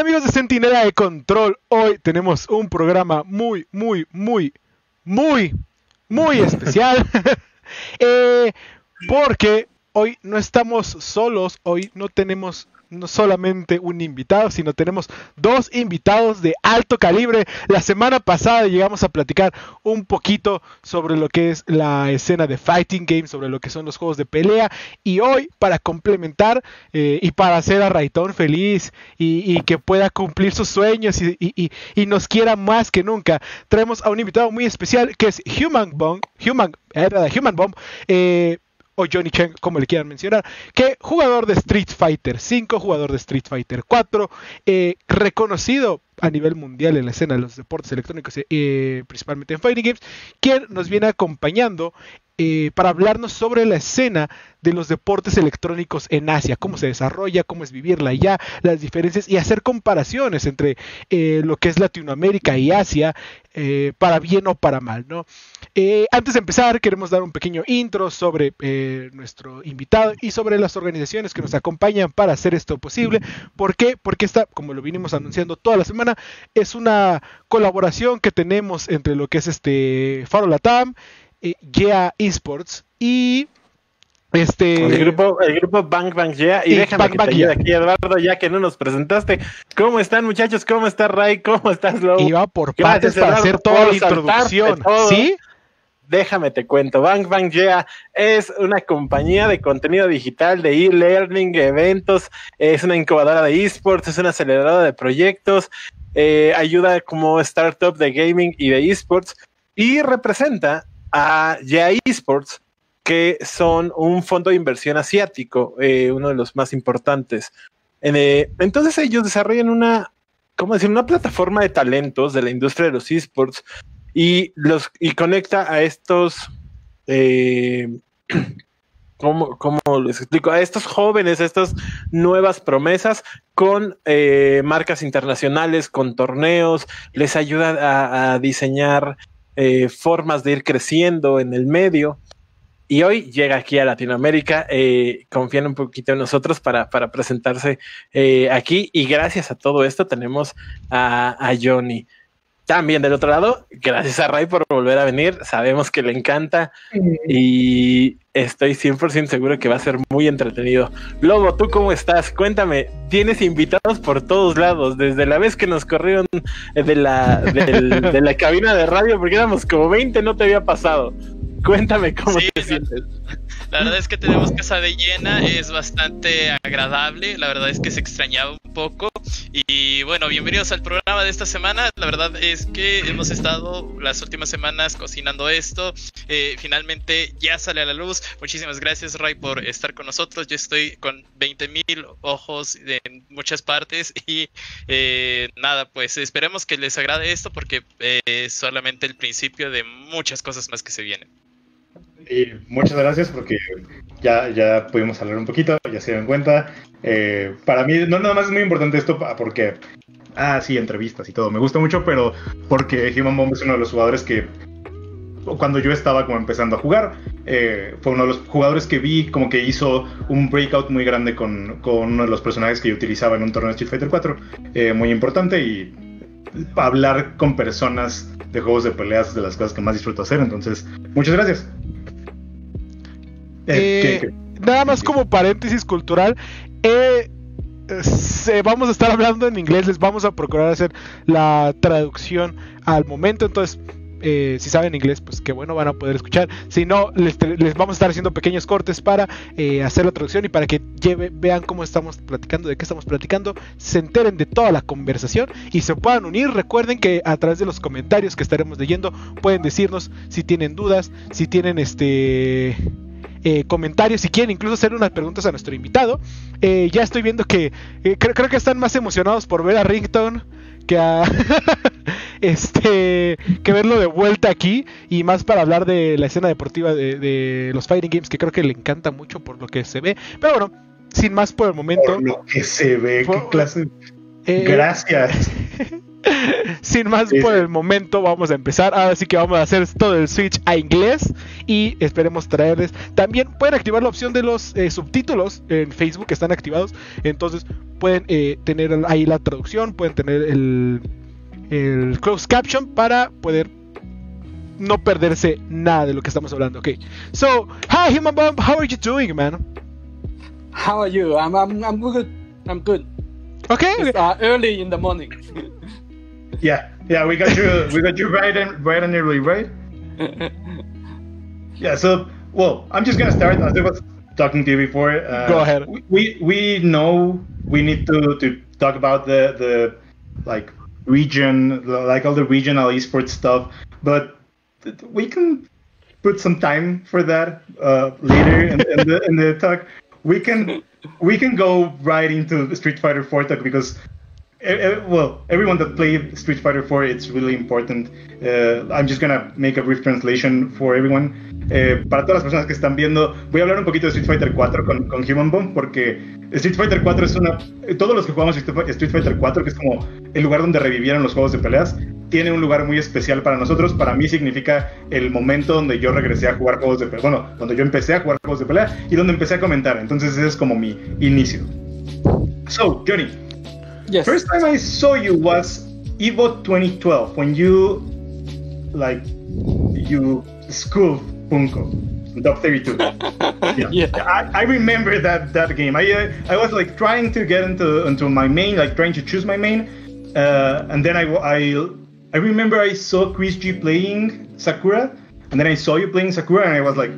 tal, amigos de Centinela de Control? Hoy tenemos un programa muy especial. Porque hoy no estamos solos, hoy no tenemos no solamente un invitado, sino tenemos dos invitados de alto calibre. La semana pasada llegamos a platicar un poquito sobre lo que es la escena de fighting games, sobre lo que son los juegos de pelea, y hoy, para complementar y para hacer a Raytón feliz y que pueda cumplir sus sueños y nos quiera más que nunca, traemos a un invitado muy especial que es Human Bomb, o Jonny Cheng, como le quieran mencionar, que jugador de Street Fighter V, jugador de Street Fighter IV, reconocido a nivel mundial en la escena de los deportes electrónicos, principalmente en fighting games, quien nos viene acompañando para hablarnos sobre la escena de los deportes electrónicos en Asia, cómo se desarrolla, cómo es vivirla allá, las diferencias, y hacer comparaciones entre lo que es Latinoamérica y Asia, para bien o para mal, ¿no? Antes de empezar, queremos dar un pequeño intro sobre nuestro invitado y sobre las organizaciones que nos acompañan para hacer esto posible. ¿Por qué? Porque esta, como lo vinimos anunciando toda la semana, es una colaboración que tenemos entre lo que es Faro Latam, YEAH Esports y el grupo Bang Bang YEAH. Y déjame Bang, que te ayude aquí, Eduardo, ya que no nos presentaste. ¿Cómo están, muchachos? ¿Cómo está Ray? ¿Cómo estás, Lobo? Y va por partes para hacer toda la introducción, ¿sí? Déjame te cuento, Bang Bang YEAH es una compañía de contenido digital, de e-learning, eventos, es una incubadora de esports, es una aceleradora de proyectos, ayuda como startup de gaming y de esports, y representa a YEAH Esports, que son un fondo de inversión asiático, uno de los más importantes. Entonces ellos desarrollan una plataforma de talentos de la industria de los esports y conecta a estos, ¿cómo les explico? A estos jóvenes, a estas nuevas promesas con marcas internacionales, con torneos, les ayuda a diseñar formas de ir creciendo en el medio. Y hoy llega aquí a Latinoamérica, confían un poquito en nosotros para presentarse aquí, y gracias a todo esto tenemos a Jonny. También del otro lado, gracias a Ray por volver a venir. Sabemos que le encanta y estoy 100% seguro que va a ser muy entretenido. Lobo, ¿tú cómo estás? Cuéntame, tienes invitados por todos lados. Desde la vez que nos corrieron de la cabina de radio, porque éramos como 20, no te había pasado. Cuéntame cómo te sientes. La verdad es que tenemos casa de llena, es bastante agradable, la verdad es que se extrañaba un poco. Y bueno, bienvenidos al programa de esta semana. La verdad es que hemos estado las últimas semanas cocinando esto, finalmente ya sale a la luz. Muchísimas gracias, Ray, por estar con nosotros. Yo estoy con 20,000 ojos en muchas partes. Y nada, pues esperemos que les agrade esto, porque es solamente el principio de muchas cosas más que se vienen. Muchas gracias, porque ya pudimos hablar un poquito, ya se dieron cuenta. Para mí, no nada más es muy importante esto, porque, sí, entrevistas y todo, me gusta mucho, pero porque Human Bomb es uno de los jugadores que, cuando yo estaba como empezando a jugar, fue uno de los jugadores que vi como que hizo un breakout muy grande con uno de los personajes que yo utilizaba en un torneo de Street Fighter 4, muy importante, y hablar con personas de juegos de peleas de las cosas que más disfruto hacer. Entonces, muchas gracias. Nada más como paréntesis cultural, vamos a estar hablando en inglés, les vamos a procurar hacer la traducción al momento. Entonces, si saben inglés, pues qué bueno, van a poder escuchar. Si no, les vamos a estar haciendo pequeños cortes para hacer la traducción, y para que vean cómo estamos platicando, de qué estamos platicando, se enteren de toda la conversación y se puedan unir. Recuerden que a través de los comentarios que estaremos leyendo pueden decirnos si tienen dudas, si tienen comentarios, si quieren incluso hacer unas preguntas a nuestro invitado. Ya estoy viendo que creo que están más emocionados por ver a Rington que a que verlo de vuelta aquí, y más para hablar de la escena deportiva de los fighting games, que creo que le encanta mucho por lo que se ve. Pero bueno, sin más por el momento. Por lo que se ve, qué clase. Gracias. Sin más por el momento, vamos a empezar. Ahora sí que vamos a hacer todo el switch a inglés, y esperemos traerles. También pueden activar la opción de los subtítulos en Facebook, están activados. Entonces pueden tener ahí la traducción, pueden tener el closed caption para poder no perderse nada de lo que estamos hablando. Okay, so hi Human Bomb, how are you doing, man? How are you? I'm good. I'm good. Okay. It's, early in the morning. yeah, we got you right and early, right? Yeah. So, well, I'm just gonna start as I was talking to you before. Go ahead. We know we need to talk about the like region, like all the regional esports stuff, but we can put some time for that later in the talk. We can go right into the Street Fighter IV talk because, well, everyone that played Street Fighter IV, it's really important. I'm just gonna make a brief translation for everyone. Para todas las personas que están viendo, voy a hablar un poquito de Street Fighter IV con Human Bomb porque Street Fighter IV es una... Todos los que jugamos Street Fighter IV, que es como el lugar donde revivieron los juegos de peleas, tiene un lugar muy especial para nosotros. Para mí significa el momento donde yo regresé a jugar juegos de pelea, bueno, donde yo empecé a jugar juegos de pelea y donde empecé a comentar. Entonces ese es como mi inicio. So, Jonny, yes. First time I saw you was Evo 2012 when you schooled Punko, Dub 32. I remember that game. I was like trying to get into my main, like trying to choose my main, and then I remember I saw Chris G playing Sakura, and then I saw you playing Sakura, and I was like,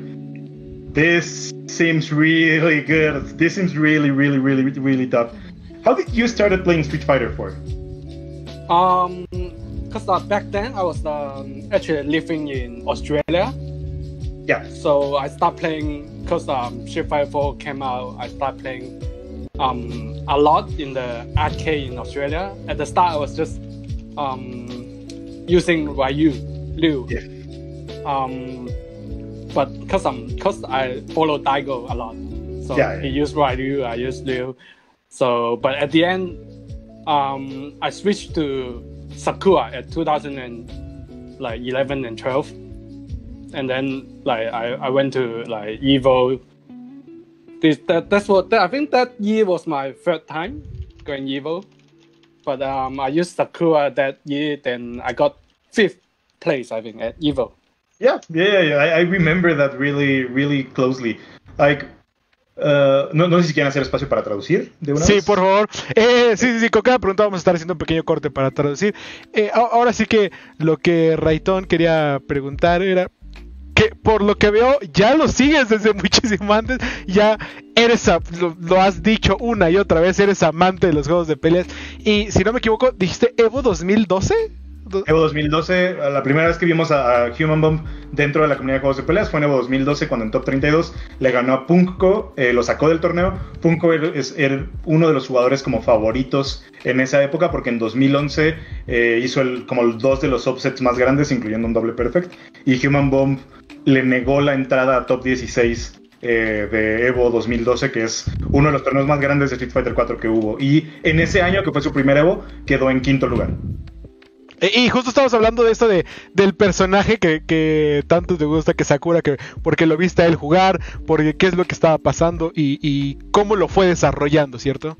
this seems really good. This seems really, really, really, really tough. How did you started playing Street Fighter 4? Because back then I was actually living in Australia. Yeah. So I started playing because Street Fighter 4 came out. I started playing a lot in the arcade in Australia. At the start, I was just using Ryu. Yeah. But because I follow Daigo a lot, so he used Ryu, I used Leo. So, but at the end, I switched to Sakura at 2011 and 12, and then I went to Evo. I think that year was my third time going Evo, but I used Sakura that year. Then I got 5th place, I think, at Evo. Yeah. I remember that really, really closely. Like. No sé si quieren hacer espacio para traducir de una vez. Por favor. Sí, con cada pregunta vamos a estar haciendo un pequeño corte para traducir. Ahora sí que lo que Raytón quería preguntar era que, por lo que veo, ya lo sigues desde muchísimo antes. Ya eres, lo has dicho una y otra vez, eres amante de los juegos de peleas. Y si no me equivoco, dijiste Evo 2012. Evo 2012, la primera vez que vimos a Human Bomb dentro de la comunidad de juegos de peleas fue en Evo 2012, cuando en Top 32 le ganó a Punko, lo sacó del torneo. Punko era uno de los jugadores como favoritos en esa época, porque en 2011 hizo como dos de los offsets más grandes, incluyendo un doble perfect, y Human Bomb le negó la entrada a Top 16 de Evo 2012, que es uno de los torneos más grandes de Street Fighter 4 que hubo, y en ese año, que fue su primer Evo, quedó en 5º lugar. Y justo estamos hablando de esto del personaje que tanto te gusta, que Sakura, porque lo viste a él jugar, porque qué es lo que estaba pasando y cómo lo fue desarrollando, ¿cierto?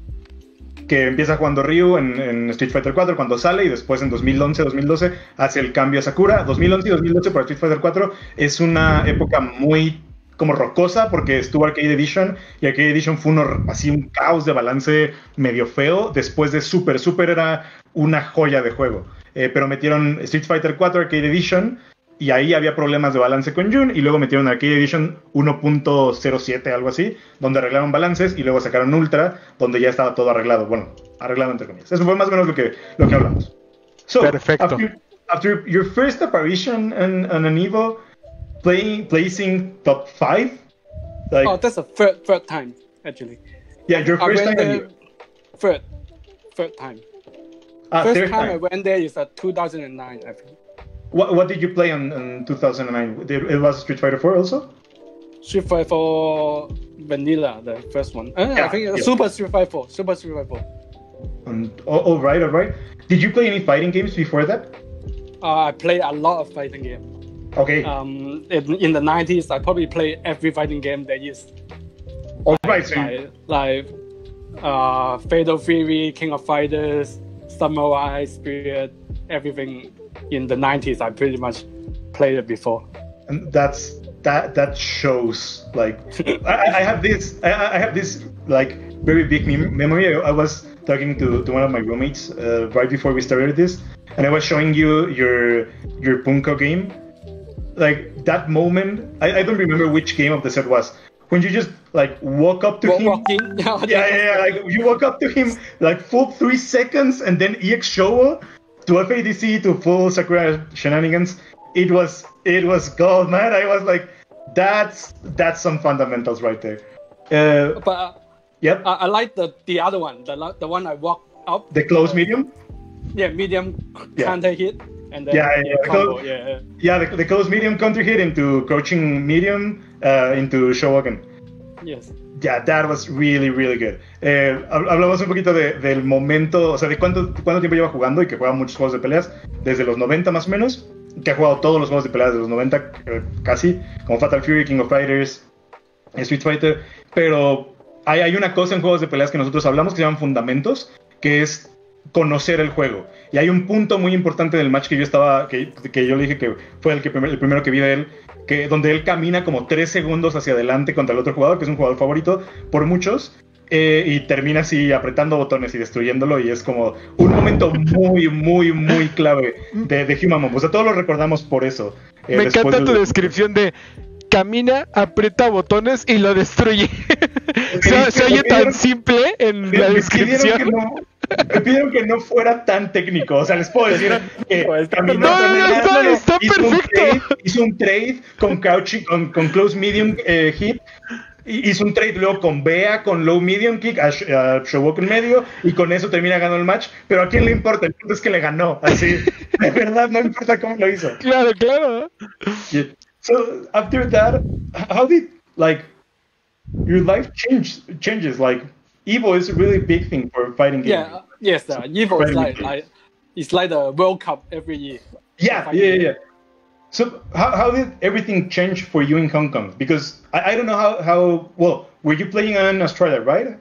Que empieza jugando Ryu en Street Fighter 4 cuando sale, y después en 2011-2012 hace el cambio a Sakura. 2011 y 2012 para Street Fighter 4 es una época muy como rocosa, porque estuvo Arcade Edition, y Arcade Edition fue un caos de balance medio feo. Después de Super era una joya de juego. Pero metieron Street Fighter 4 Arcade Edition, y ahí había problemas de balance con Jun, y luego metieron Arcade Edition 1.07, algo así, donde arreglaron balances, y luego sacaron Ultra, donde ya estaba todo arreglado. Bueno, arreglado entre comillas. Eso fue más o menos lo que hablamos. So, perfecto. After your first apparition on an Evo, placing top 5? That's the third time, actually. Yeah, your first time on Evo. Third time. First time I went there is 2009, I think. What did you play on 2009? It was Street Fighter 4 also? Street Fighter 4 Vanilla, the first one. I think it was Super Street Fighter 4. All right. Did you play any fighting games before that? I played a lot of fighting games. Okay. In the 90s, I probably played every fighting game there is. All right. So Fatal Fury, King of Fighters, Samurai Spirit, everything in the 90s I pretty much played it before. And that shows, like, I have this like very big memory. I was talking to one of my roommates right before we started this, and I was showing you your Punko game. Like that moment, I don't remember which game of the set was, when you just like walk up to him. Like you walk up to him like full 3 seconds, and then EX Showa to FADC to full Sakura shenanigans. It was gold, man. I was like, that's some fundamentals right there. I like the other one, the one I walked up. The close medium. Yeah, medium counter hit, and then the close medium counter hit into crouching medium into Showaken. Yes. Yeah, that was really, really good. Hablamos un poquito del momento, o sea, de cuánto tiempo lleva jugando y que juega muchos juegos de peleas, desde los 90 más o menos, que ha jugado todos los juegos de peleas de los 90 casi, como Fatal Fury, King of Fighters, Street Fighter, pero hay una cosa en juegos de peleas que nosotros hablamos que se llaman fundamentos, que es conocer el juego. Y hay un punto muy importante del match que yo estaba, que yo le dije que fue el primero que vi de él, que donde él camina como 3 segundos hacia adelante contra el otro jugador, que es un jugador favorito por muchos, y termina así apretando botones y destruyéndolo, y es como un momento muy, muy, muy clave de Human Bomb. O sea, todos lo recordamos por eso. Me encanta tu descripción de camina, aprieta botones y lo destruye. Se oye tan simple en la descripción. Me pidieron que no fuera tan técnico, o sea, les puedo decir que caminó está perfecto. Hizo un trade con crouching, con close medium hit, hizo un trade luego con Bea, con low medium kick a Showok en medio, y con eso termina ganando el match, pero a quién le importa, el punto es que le ganó, así, de verdad no importa cómo lo hizo. Claro, claro. Yeah. So after that, how did like your life changes like? Evo is a really big thing for fighting games. Yeah, yes, Evo is like it's like the World Cup every year. Yeah. So how did everything change for you in Hong Kong? Because I don't know how well were you playing in Australia, right?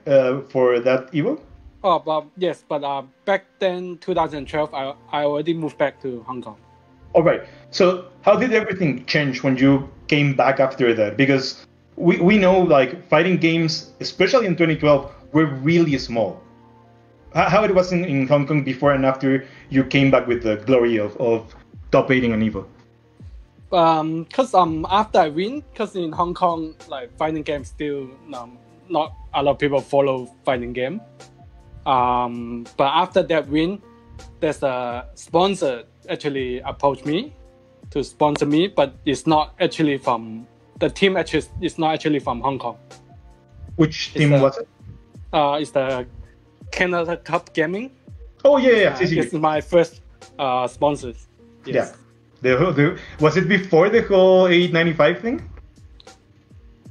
For that Evo? Oh, but yes, but back then 2012, I already moved back to Hong Kong. All right. So how did everything change when you came back after that? Because we know like fighting games, especially in 2012. We're really small. How it was in Hong Kong before and after you came back with the glory of top 8 on Evo? Cause after I win, cause in Hong Kong like fighting game still not a lot of people follow fighting game. But after that win, there's a sponsor actually approached me to sponsor me, but it's not actually from the team. Actually, it's not actually from Hong Kong. Which team was it? It's the Canada Cup Gaming. Oh yeah. It's my first sponsors. Yes. Yeah. Was it before the whole 895 thing?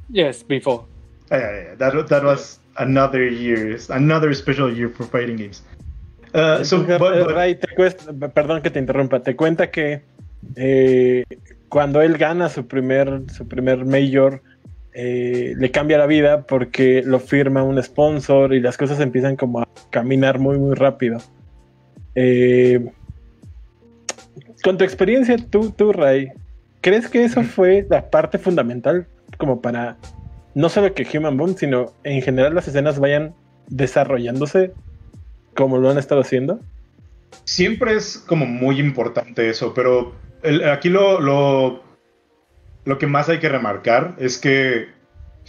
Yes, before. Yeah. That was another year, another special year for fighting games. Ray, perdón que te interrumpa. Te cuenta que cuando él gana su primer major. Le cambia la vida porque lo firma un sponsor y las cosas empiezan como a caminar muy muy rápido. Con tu experiencia, tú Ray, ¿crees que eso fue la parte fundamental como para no solo que Human Bomb, sino en general las escenas vayan desarrollándose como lo han estado haciendo? Siempre es como muy importante eso, pero aquí lo que más hay que remarcar es que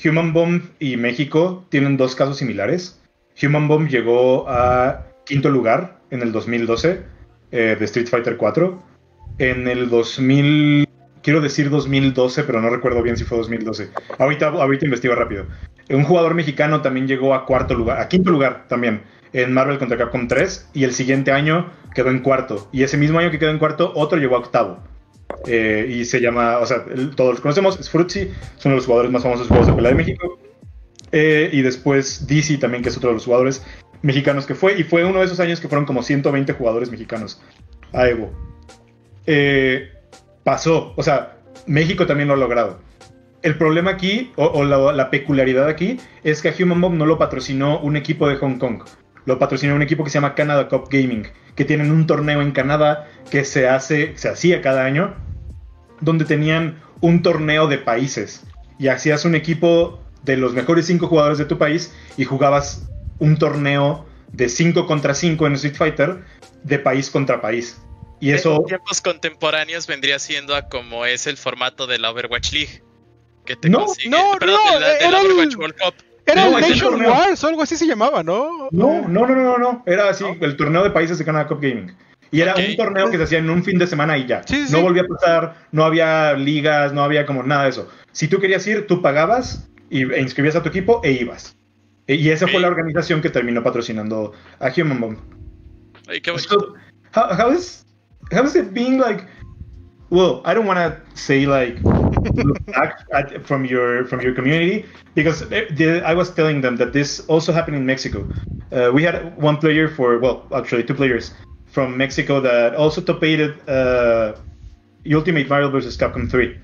Human Bomb y México tienen 2 casos similares. Human Bomb llegó a 5º lugar en el 2012 de Street Fighter 4. En el 2012, pero no recuerdo bien si fue 2012. Ahorita investigo rápido. Un jugador mexicano también llegó a 5º lugar también en Marvel contra Capcom 3, y el siguiente año quedó en 4º. Y ese mismo año que quedó en 4º, otro llegó a 8º. Y se llama, o sea, todos los conocemos, es Fruzzi, es uno de los jugadores más famosos de juegos de pelea de México, y después DC también, que es otro de los jugadores mexicanos que fue, y fue uno de esos años que fueron como 120 jugadores mexicanos a Evo. Pasó, o sea, México también lo ha logrado. El problema aquí, o la peculiaridad aquí, es que a Human Bomb no lo patrocinó un equipo de Hong Kong. Lo patrocinó un equipo que se llama Canada Cup Gaming, que tienen un torneo en Canadá que se hacía cada año, donde tenían un torneo de países. Y hacías un equipo de los mejores 5 jugadores de tu país y jugabas un torneo de 5 contra 5 en Street Fighter, de país contra país. Y eso, en tiempos contemporáneos, vendría siendo a como es el formato de la Overwatch League. Que te Era el Nation Wars o algo así se llamaba, ¿no? No. Era así, el torneo de países de Canada Cup Gaming. Y era un torneo que se hacía en un fin de semana y ya. Sí, no volvía a pasar, no había ligas, no había como nada de eso. Si tú querías ir, tú pagabas e inscribías a tu equipo e ibas. Y esa fue la organización que terminó patrocinando a Human Bomb. Ay, qué bonito. So, how is it being like... Well, I don't want to say like... look back at, from your community, because I was telling them that this also happened in Mexico. We had one player actually 2 players from Mexico that also top-aided Ultimate Marvel vs. Capcom 3.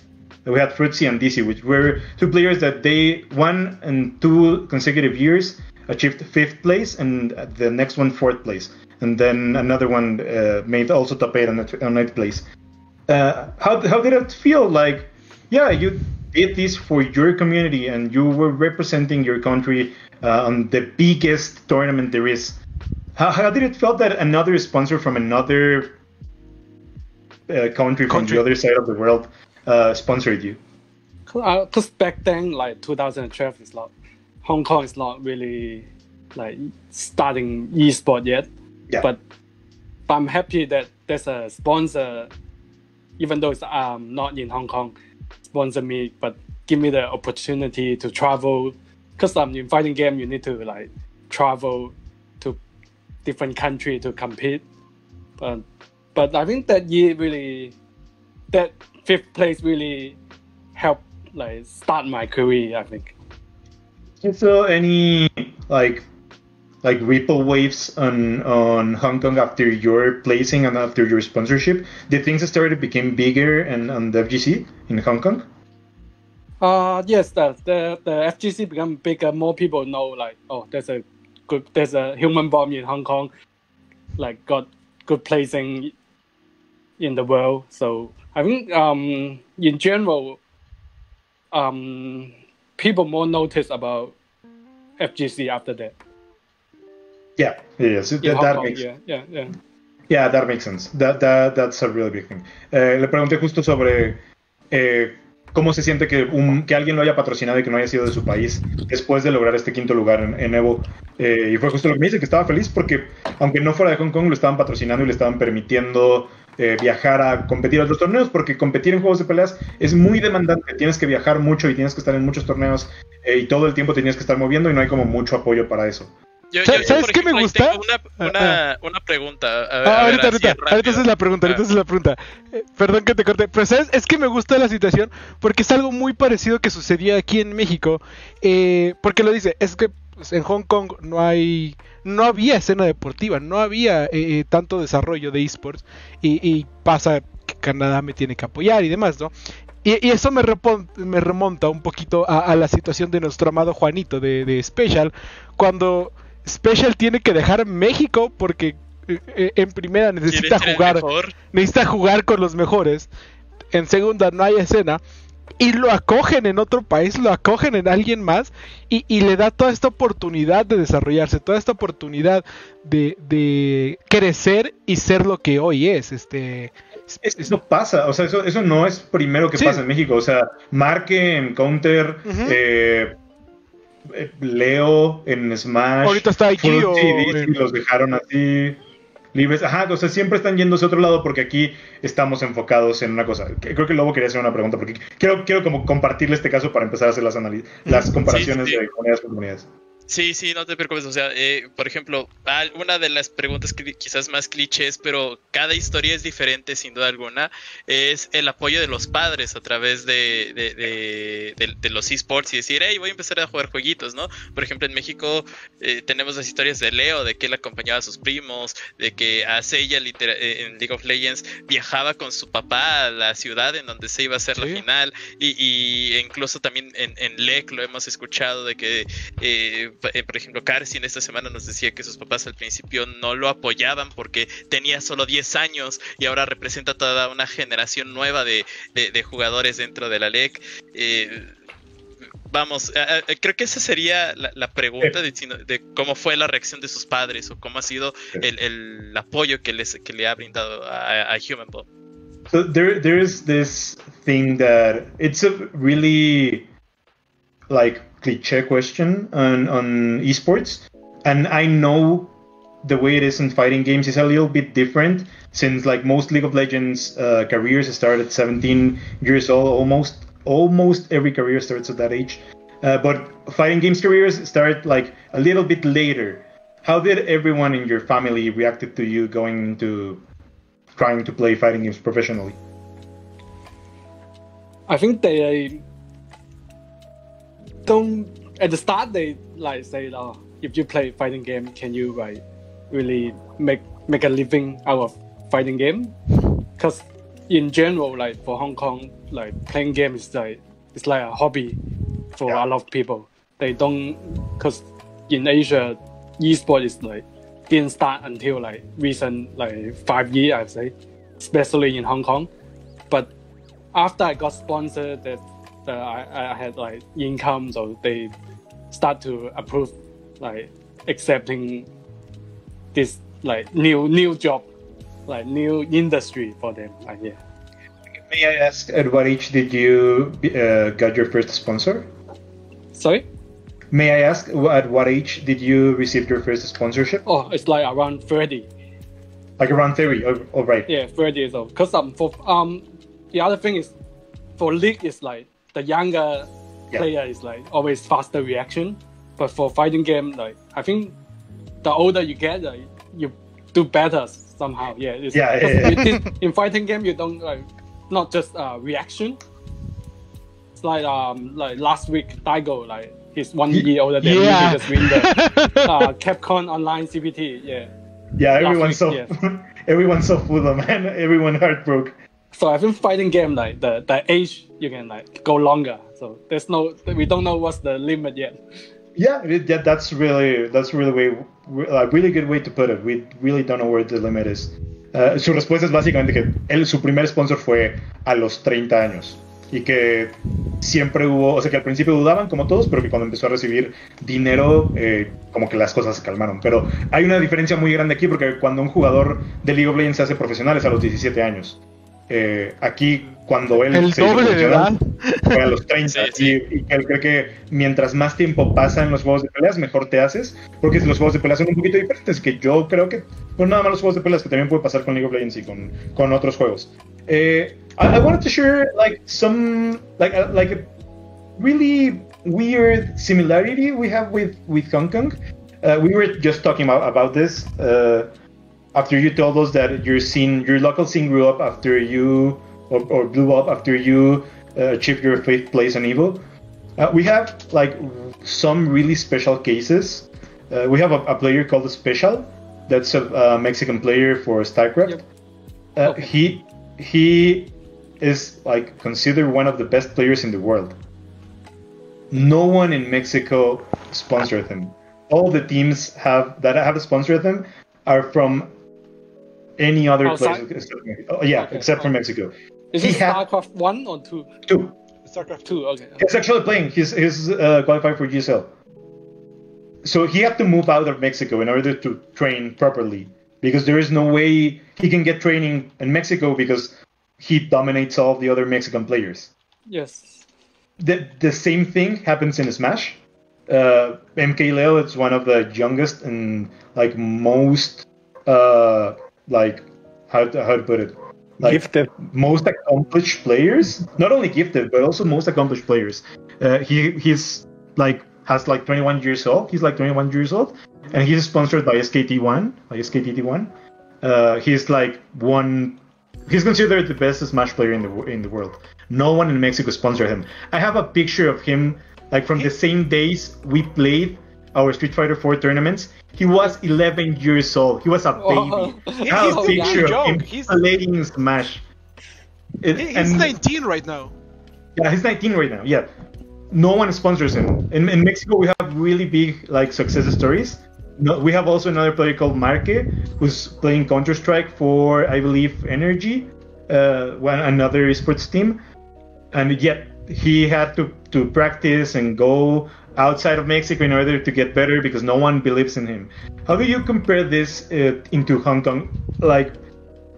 We had Fruzzi and DC, which were 2 players that they 1 and 2 consecutive years achieved 5th place, and the next one 4th place, and then another one made also top 8 on 9th place. How did it feel like? Yeah, you did this for your community and you were representing your country on the biggest tournament there is. How did it feel that another sponsor from another country from the other side of the world sponsored you? Because back then, like 2012, is not, Hong Kong is not really like starting esports yet. Yeah. But I'm happy that there's a sponsor, even though it's not in Hong Kong. Sponsor me, but give me the opportunity to travel, because in fighting game you need to like travel to different country to compete. But I think that that 5th place really helped like start my career, I think. So any like ripple waves on Hong Kong after your placing and after your sponsorship? Did things started became bigger and on the FGC in Hong Kong? Yes, the FGC become bigger. More people know like, oh, there's a Human Bomb in Hong Kong, like got good placing in the world. So I think in general, people more notice about FGC after that. Yeah. That makes sense. That's a really big thing. Le pregunté justo sobre cómo se siente que alguien lo haya patrocinado y que no haya sido de su país después de lograr este 5º lugar en Evo. Y fue justo lo que me dice, que estaba feliz porque aunque no fuera de Hong Kong, lo estaban patrocinando y le estaban permitiendo viajar a competir a otros torneos, porque competir en juegos de peleas es muy demandante. Tienes que viajar mucho y tienes que estar en muchos torneos y todo el tiempo tenías que estar moviendo y no hay como mucho apoyo para eso. ¿Sabes qué me gusta? Una pregunta. Ahorita es la pregunta. Perdón que te corte. Pero ¿sabes? Es que me gusta la situación porque es algo muy parecido que sucedía aquí en México. Porque lo dice, es que en Hong Kong no había escena deportiva, no había tanto desarrollo de esports. Y pasa que Canadá me tiene que apoyar y demás, ¿no? Y eso me remonta un poquito a la situación de nuestro amado Juanito de Special, cuando Special tiene que dejar México porque en primera necesita jugar con los mejores, en segunda no hay escena, y lo acogen en otro país, lo acogen en alguien más, y le da toda esta oportunidad de desarrollarse, toda esta oportunidad de crecer y ser lo que hoy es. Eso pasa, o sea, eso no es primero que pasa en México, o sea, Marque en Counter, Leo en Smash, ahorita está aquí, los dejaron así libres, o sea, siempre están yéndose a otro lado porque aquí estamos enfocados en una cosa. Creo que Lobo quería hacer una pregunta porque quiero como compartirle este caso para empezar a hacer las comparaciones de comunidades. Sí, no te preocupes, o sea, por ejemplo, una de las preguntas que quizás más clichés, pero cada historia es diferente sin duda alguna, es el apoyo de los padres a través de los esports y decir, hey, voy a empezar a jugar jueguitos, ¿no? Por ejemplo, en México tenemos las historias de Leo, de que él acompañaba a sus primos, de que a Seiya en League of Legends viajaba con su papá a la ciudad en donde se iba a hacer la final, y incluso también en LEC lo hemos escuchado de que... por ejemplo, Carsten esta semana nos decía que sus papás al principio no lo apoyaban porque tenía solo 10 años y ahora representa toda una generación nueva de jugadores dentro de la LEC. Vamos, creo que esa sería la pregunta de cómo fue la reacción de sus padres o cómo ha sido el apoyo que le ha brindado a Human Bomb. So there is this thing that it's a really like cliché question on esports, and I know the way it is in fighting games is a little bit different, since like most League of Legends careers start at 17 years old. Almost every career starts at that age, but fighting games careers start like a little bit later. How did everyone in your family reacted to you going to trying to play fighting games professionally? I think they don't, at the start they like say, oh, if you play fighting game, can you like really make a living out of fighting game? Because in general, like for Hong Kong, like playing games like it's like a hobby for a lot of people. They don't, because in Asia, esports is like didn't start until like recent like 5 years, I'd say, especially in Hong Kong. But after I got sponsored, that I had like income, so they start to approve like accepting this like new job, like new industry for them. Like, yeah. May I ask, at what age did you got your first sponsor? Sorry? May I ask, at what age did you receive your first sponsorship? Oh, it's like around 30. Like around 30, all right. Yeah, 30 years old. Because the other thing is, for League is like, the younger player is like always faster reaction, but for fighting game, like I think the older you get, like, you do better somehow. Yeah, it's, in fighting game you don't like not just reaction. It's like last week Daigo, like he's 1 year older than me, he just win the Capcom Online CPT. Yeah. Yeah, everyone saw Fuudo, man. Everyone heartbroken. So I think fighting game, like the age you can like go longer. So there's no, we don't know what's the limit yet. Yeah, that's really a good way to put it. We really don't know where the limit is. Su respuesta es básicamente que su primer sponsor fue a los 30 años y que siempre hubo, o sea que al principio dudaban como todos, pero que cuando empezó a recibir dinero como que las cosas se calmaron. Pero hay una diferencia muy grande aquí porque cuando un jugador de League of Legends se hace profesional es a los 17 años. Aquí cuando él se doble, ¿verdad? Fue a los 30 y él cree que mientras más tiempo pasa en los juegos de peleas mejor te haces, porque los juegos de peleas son un poquito diferentes, que yo creo que pues nada más los juegos de peleas, que también puede pasar con League of Legends y con otros juegos. I wanted to share like some like a really weird similarity we have with Hong Kong. We were just talking about this after you told us that your local scene grew up after you, or blew up after you achieved your fifth place on EVO. We have like some really special cases. We have a player called Special, that's a Mexican player for StarCraft. Yep. Okay. He is like considered one of the best players in the world. No one in Mexico sponsored him. All the teams that have sponsored him are from any other place? Except for Mexico. Is it StarCraft 1 or 2? 2. StarCraft 2, okay. He's actually playing. He's qualified for GSL. So he had to move out of Mexico in order to train properly, because there is no way he can get training in Mexico because he dominates all the other Mexican players. Yes. The same thing happens in Smash. MKLeo is one of the youngest and like most... like how to put it, like gifted, most accomplished players, not only gifted but also most accomplished players. He's like has like 21 years old. He's like 21 years old, and he's sponsored by SKT1, like SKT1. He's like one. He's considered the best Smash player in the world. No one in Mexico sponsored him. I have a picture of him, like from the same days we played our Street Fighter IV tournaments. He was 11 years old. He was a baby. I have a picture of him playing Smash. He's 19 right now. Yeah, he's 19 right now. Yeah, no one sponsors him. In Mexico, we have really big like success stories. No, we have also another player called Marque, who's playing Counter-Strike for, I believe, Energy, another esports team. And yet he had to practice and go outside of Mexico in order to get better because no one believes in him. How do you compare this into Hong Kong? Like,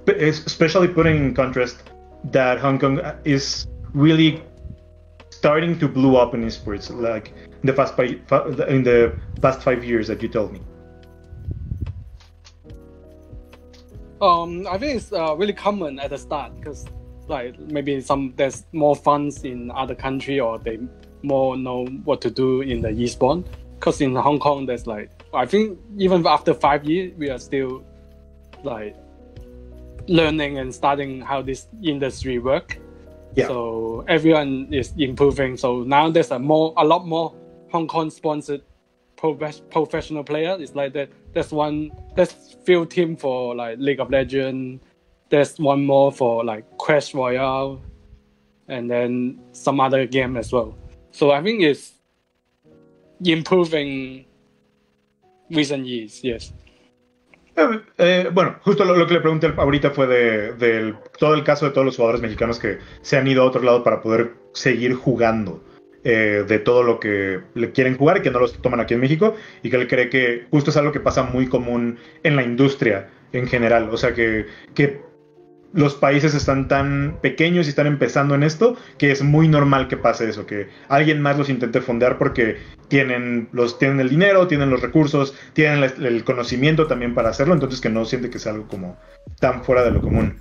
especially putting in contrast that Hong Kong is really starting to blow up in esports, like in the past 5 years that you told me. I think it's really common at the start because, like, maybe there's more funds in other country or they more know what to do in the esports. Because in Hong Kong, there's like, I think even after 5 years, we are still like learning and studying how this industry works. Yeah. So everyone is improving. So now there's a lot more Hong Kong sponsored professional player. It's like that. There's few team for like League of Legends. There's one more for like Clash Royale, and then some other game as well. So I think it's improving recent years. Yes. Bueno, justo lo que le pregunté ahorita fue de todo el caso de todos los jugadores mexicanos que se han ido a otro lado para poder seguir jugando de todo lo que le quieren jugar y que no los toman aquí en México, y que él cree que justo es algo que pasa muy común en la industria en general. O sea, que los países están tan pequeños y están empezando en esto que es muy normal que pase eso, que alguien más los intente fondear porque tienen el dinero, tienen los recursos, tienen el conocimiento también para hacerlo, entonces que no siente que es algo como tan fuera de lo común.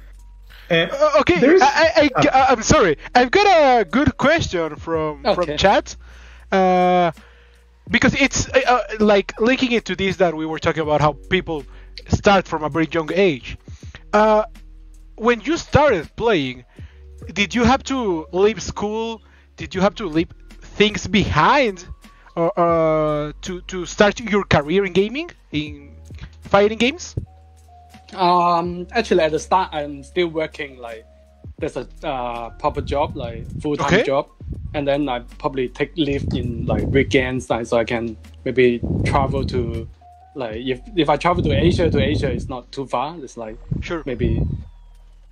Okay, I'm sorry. I've got a good question from chat. Because it's like linking it to this that we were talking about how people start from a very young age. When you started playing, did you have to leave school? Did you have to leave things behind to start your career in gaming, in fighting games? Actually, at the start, I'm still working. Like, there's a proper job, like full-time job, and then I probably take leave in like weekends, like, so I can maybe travel to, like, if I travel to Asia, it's not too far. It's like maybe.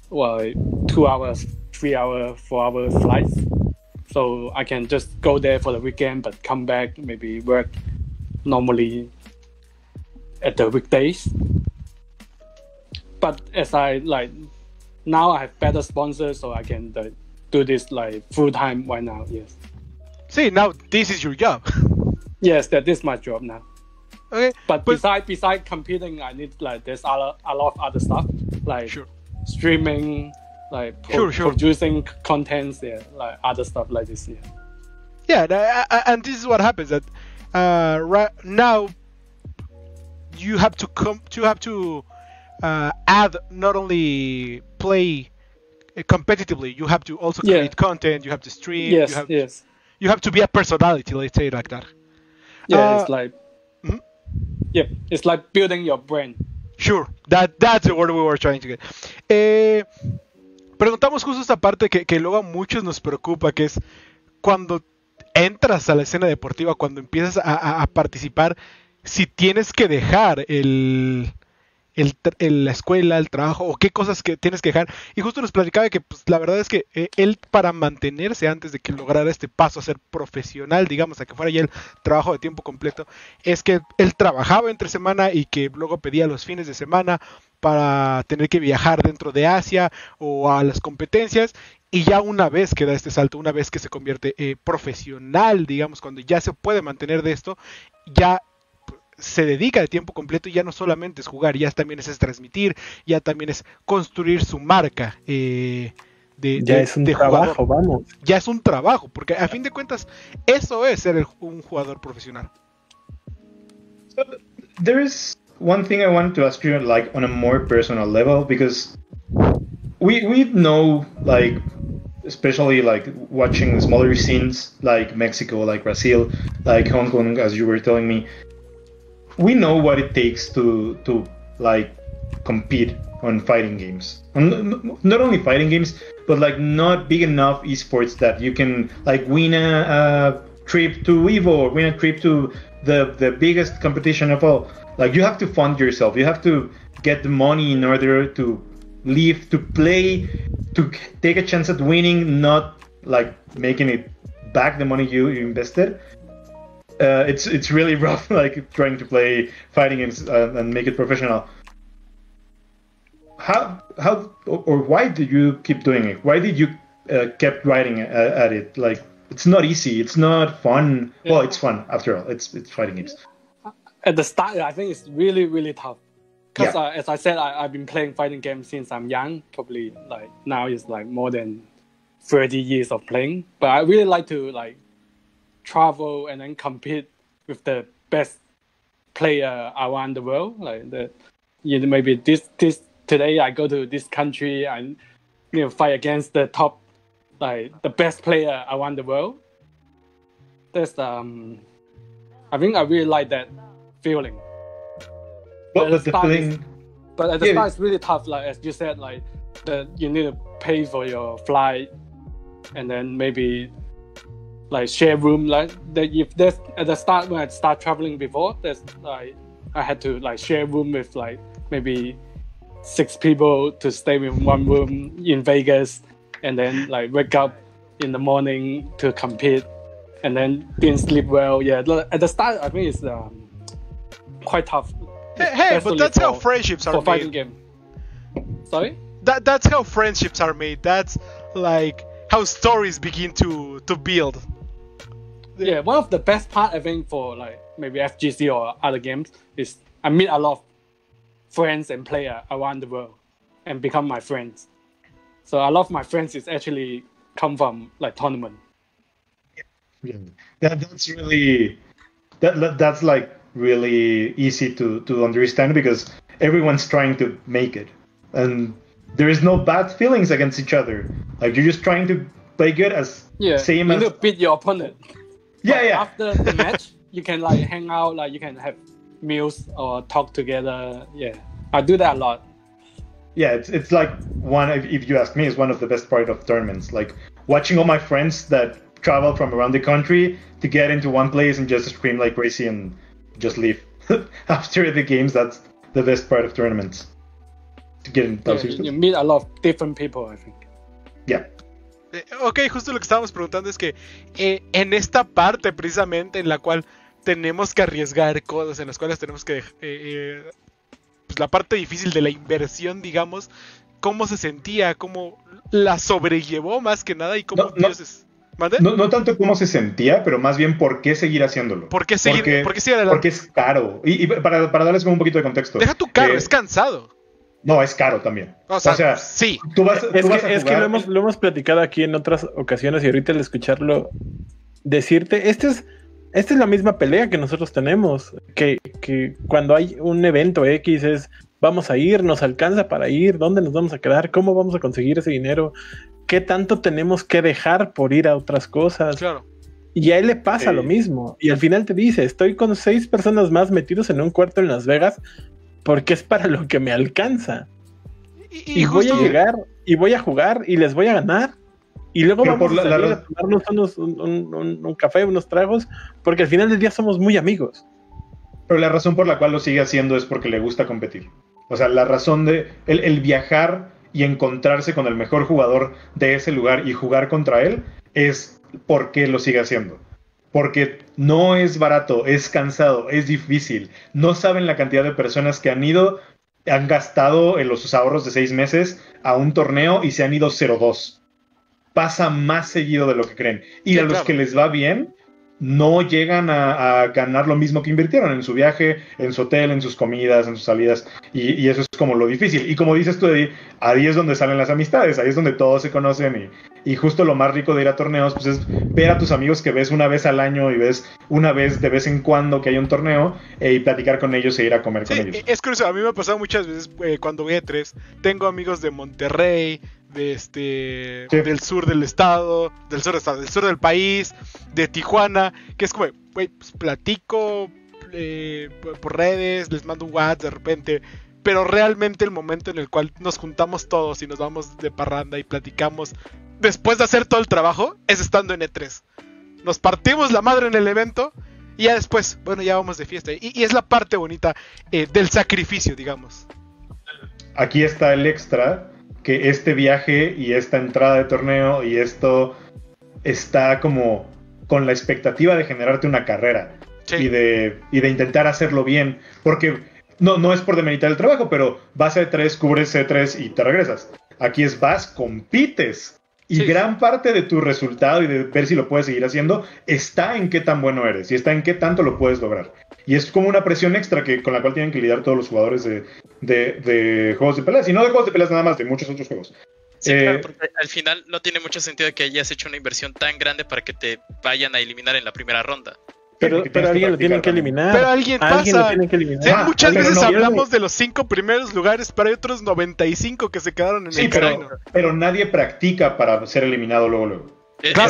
Well, 2 hours, 3 hour, 4 hour flights, so I can just go there for the weekend, but come back maybe work normally at the weekdays. But as I like now, I have better sponsors, so I can do this like full time right now. Yes. See, now this is your job. Yes, that is my job now. Okay. But besides competing, I need like there's a lot of other stuff like. Sure. Streaming, like producing contents, yeah, like other stuff like this, yeah. Yeah, and this is what happens that right now you have to add not only play competitively, you have to also create content, you have to stream, you have to be a personality, let's say like that. Yeah, it's like yeah, it's like building your brand. Sure, that's the word we were trying to get. Preguntamos justo esta parte que luego a muchos nos preocupa, que es cuando entras a la escena deportiva, cuando empiezas a participar, si tienes que dejar la escuela, el trabajo, o qué cosas que tienes que dejar. Y justo nos platicaba que pues, la verdad es que él, para mantenerse antes de que lograra este paso a ser profesional, digamos, a que fuera ya el trabajo de tiempo completo, es que él trabajaba entre semana y que luego pedía los fines de semana para tener que viajar dentro de Asia o a las competencias. Y ya una vez que da este salto, una vez que se convierte profesional, digamos, cuando ya se puede mantener de esto, ya se dedica de tiempo completo y ya no solamente es jugar, ya también es transmitir, ya también es construir su marca de trabajo, jugador. Vamos. Ya es un trabajo, porque a fin de cuentas eso es ser un jugador profesional. So, there is one thing I wanted to ask you, like on a more personal level, because we know, like, especially like watching the smaller scenes, like Mexico, like Brazil, like Hong Kong, as you were telling me, we know what it takes to like compete on fighting games, on not only fighting games, but like not big enough esports that you can like win a trip to Evo, or win a trip to the biggest competition of all. Like, you have to fund yourself, you have to get the money in order to live, to play, to take a chance at winning, not like making it back the money you invested. It's really rough, like trying to play fighting games and make it professional. How or why did you keep doing it? Why did you kept writing at it? Like, it's not easy. It's not fun. Yeah. Well, it's fun after all. It's fighting games. At the start, I think it's really, really tough. Because yeah. As I said, I've been playing fighting games since I'm young. Probably like now it's like more than 30 years of playing. But I really like to like travel and then compete with the best player around the world. Like the, you know, maybe this today I go to this country and, you know, fight against the top, like the best player around the world. That's I think I really like that feeling. But at the start it's really tough. Like as you said, like you need to pay for your flight, and then maybe like share room. Like that, if there's at the start when I start traveling before, there's like I had to like share room with like maybe 6 people to stay in one room in Vegas, and then like wake up in the morning to compete, and then didn't sleep well. Yeah, at the start I think it's quite tough. Hey, but that's how friendships are made. Sorry? That's how friendships are made. That's like how stories begin to build. Yeah, one of the best part I think for like maybe FGC or other games is I meet a lot of friends and players around the world and become my friends. So a lot of my friends is actually come from like tournament. Yeah, that's really that's like really easy to understand, because everyone's trying to make it and there is no bad feelings against each other. Like, you're just trying to play good as same as you beat your opponent. Yeah. After the match you can like hang out, like you can have meals or talk together. Yeah, I do that a lot. Yeah, it's like one, if you ask me, is one of the best part of tournaments, like watching all my friends that travel from around the country to get into one place and just scream like crazy and just leave after the games. That's the best part of tournaments, to get in those situations. You meet a lot of different people, I think. Yeah. Ok, justo lo que estábamos preguntando es que en esta parte precisamente en la cual tenemos que arriesgar cosas, en las cuales tenemos que pues la parte difícil de la inversión, digamos, cómo se sentía, cómo la sobrellevó más que nada y cómo No tanto cómo se sentía, pero más bien por qué seguir haciéndolo. ¿Por qué seguir? Porque sí, porque es caro. Y para darles como un poquito de contexto. Deja tu caro, es cansado. No, es caro también. O sea sí. Tú vas a jugar. Lo hemos platicado aquí en otras ocasiones y ahorita al escucharlo decirte, esta es la misma pelea que nosotros tenemos. Que cuando hay un evento X es, vamos a ir, nos alcanza para ir, ¿dónde nos vamos a quedar? ¿Cómo vamos a conseguir ese dinero? ¿Qué tanto tenemos que dejar por ir a otras cosas? Claro. Y a él le pasa lo mismo. Y al final te dice, estoy con 6 personas más metidos en un cuarto en Las Vegas porque es para lo que me alcanza. Y voy a llegar, y voy a jugar, y les voy a ganar. Y luego vamos a tomarnos un café, unos tragos, porque al final del día somos muy amigos. Pero la razón por la cual lo sigue haciendo es porque le gusta competir. O sea, la razón de el viajar y encontrarse con el mejor jugador de ese lugar y jugar contra él es porque lo sigue haciendo. Porque no es barato, es cansado, es difícil. No saben la cantidad de personas que han ido, han gastado en los ahorros de 6 meses a un torneo y se han ido 0-2. Pasa más seguido de lo que creen. Y sí, a los que les va bien, no llegan a ganar lo mismo que invirtieron en su viaje, en su hotel, en sus comidas, en sus salidas, y eso es como lo difícil. Y como dices tú, Eddie, ahí es donde salen las amistades, ahí es donde todos se conocen, y justo lo más rico de ir a torneos pues es ver a tus amigos que ves una vez al año y ves una vez de vez en cuando que hay un torneo, y platicar con ellos e ir a comer con ellos. Es curioso, a mí me ha pasado muchas veces cuando voy a E3, tengo amigos de Monterrey, de del sur del país, de Tijuana, que es como, güey, pues platico por redes, les mando un WhatsApp de repente, pero realmente el momento en el cual nos juntamos todos y nos vamos de parranda y platicamos después de hacer todo el trabajo es estando en E3. Nos partimos la madre en el evento y ya después, bueno, ya vamos de fiesta, y es la parte bonita del sacrificio, digamos. Aquí está el extra, que este viaje y esta entrada de torneo y esto está como con la expectativa de generarte una carrera, sí, y de intentar hacerlo bien, porque no es por demeritar el trabajo, pero vas a E3, cubres E3 y te regresas. Aquí es vas, compites, y sí, gran parte de tu resultado y de ver si lo puedes seguir haciendo está en qué tan bueno eres y está en qué tanto lo puedes lograr. Y es como una presión extra con la cual tienen que lidiar todos los jugadores de juegos de peleas. Y no de juegos de peleas nada más, de muchos otros juegos. Sí, claro, porque al final no tiene mucho sentido que hayas hecho una inversión tan grande para que te vayan a eliminar en la primera ronda. Pero alguien lo tiene que eliminar. Pero alguien pasa. Lo tienen que eliminar. Sí, muchas veces hablamos de los 5 primeros lugares, pero hay otros 95 que se quedaron en el camino. Pero nadie practica para ser eliminado luego. Claro,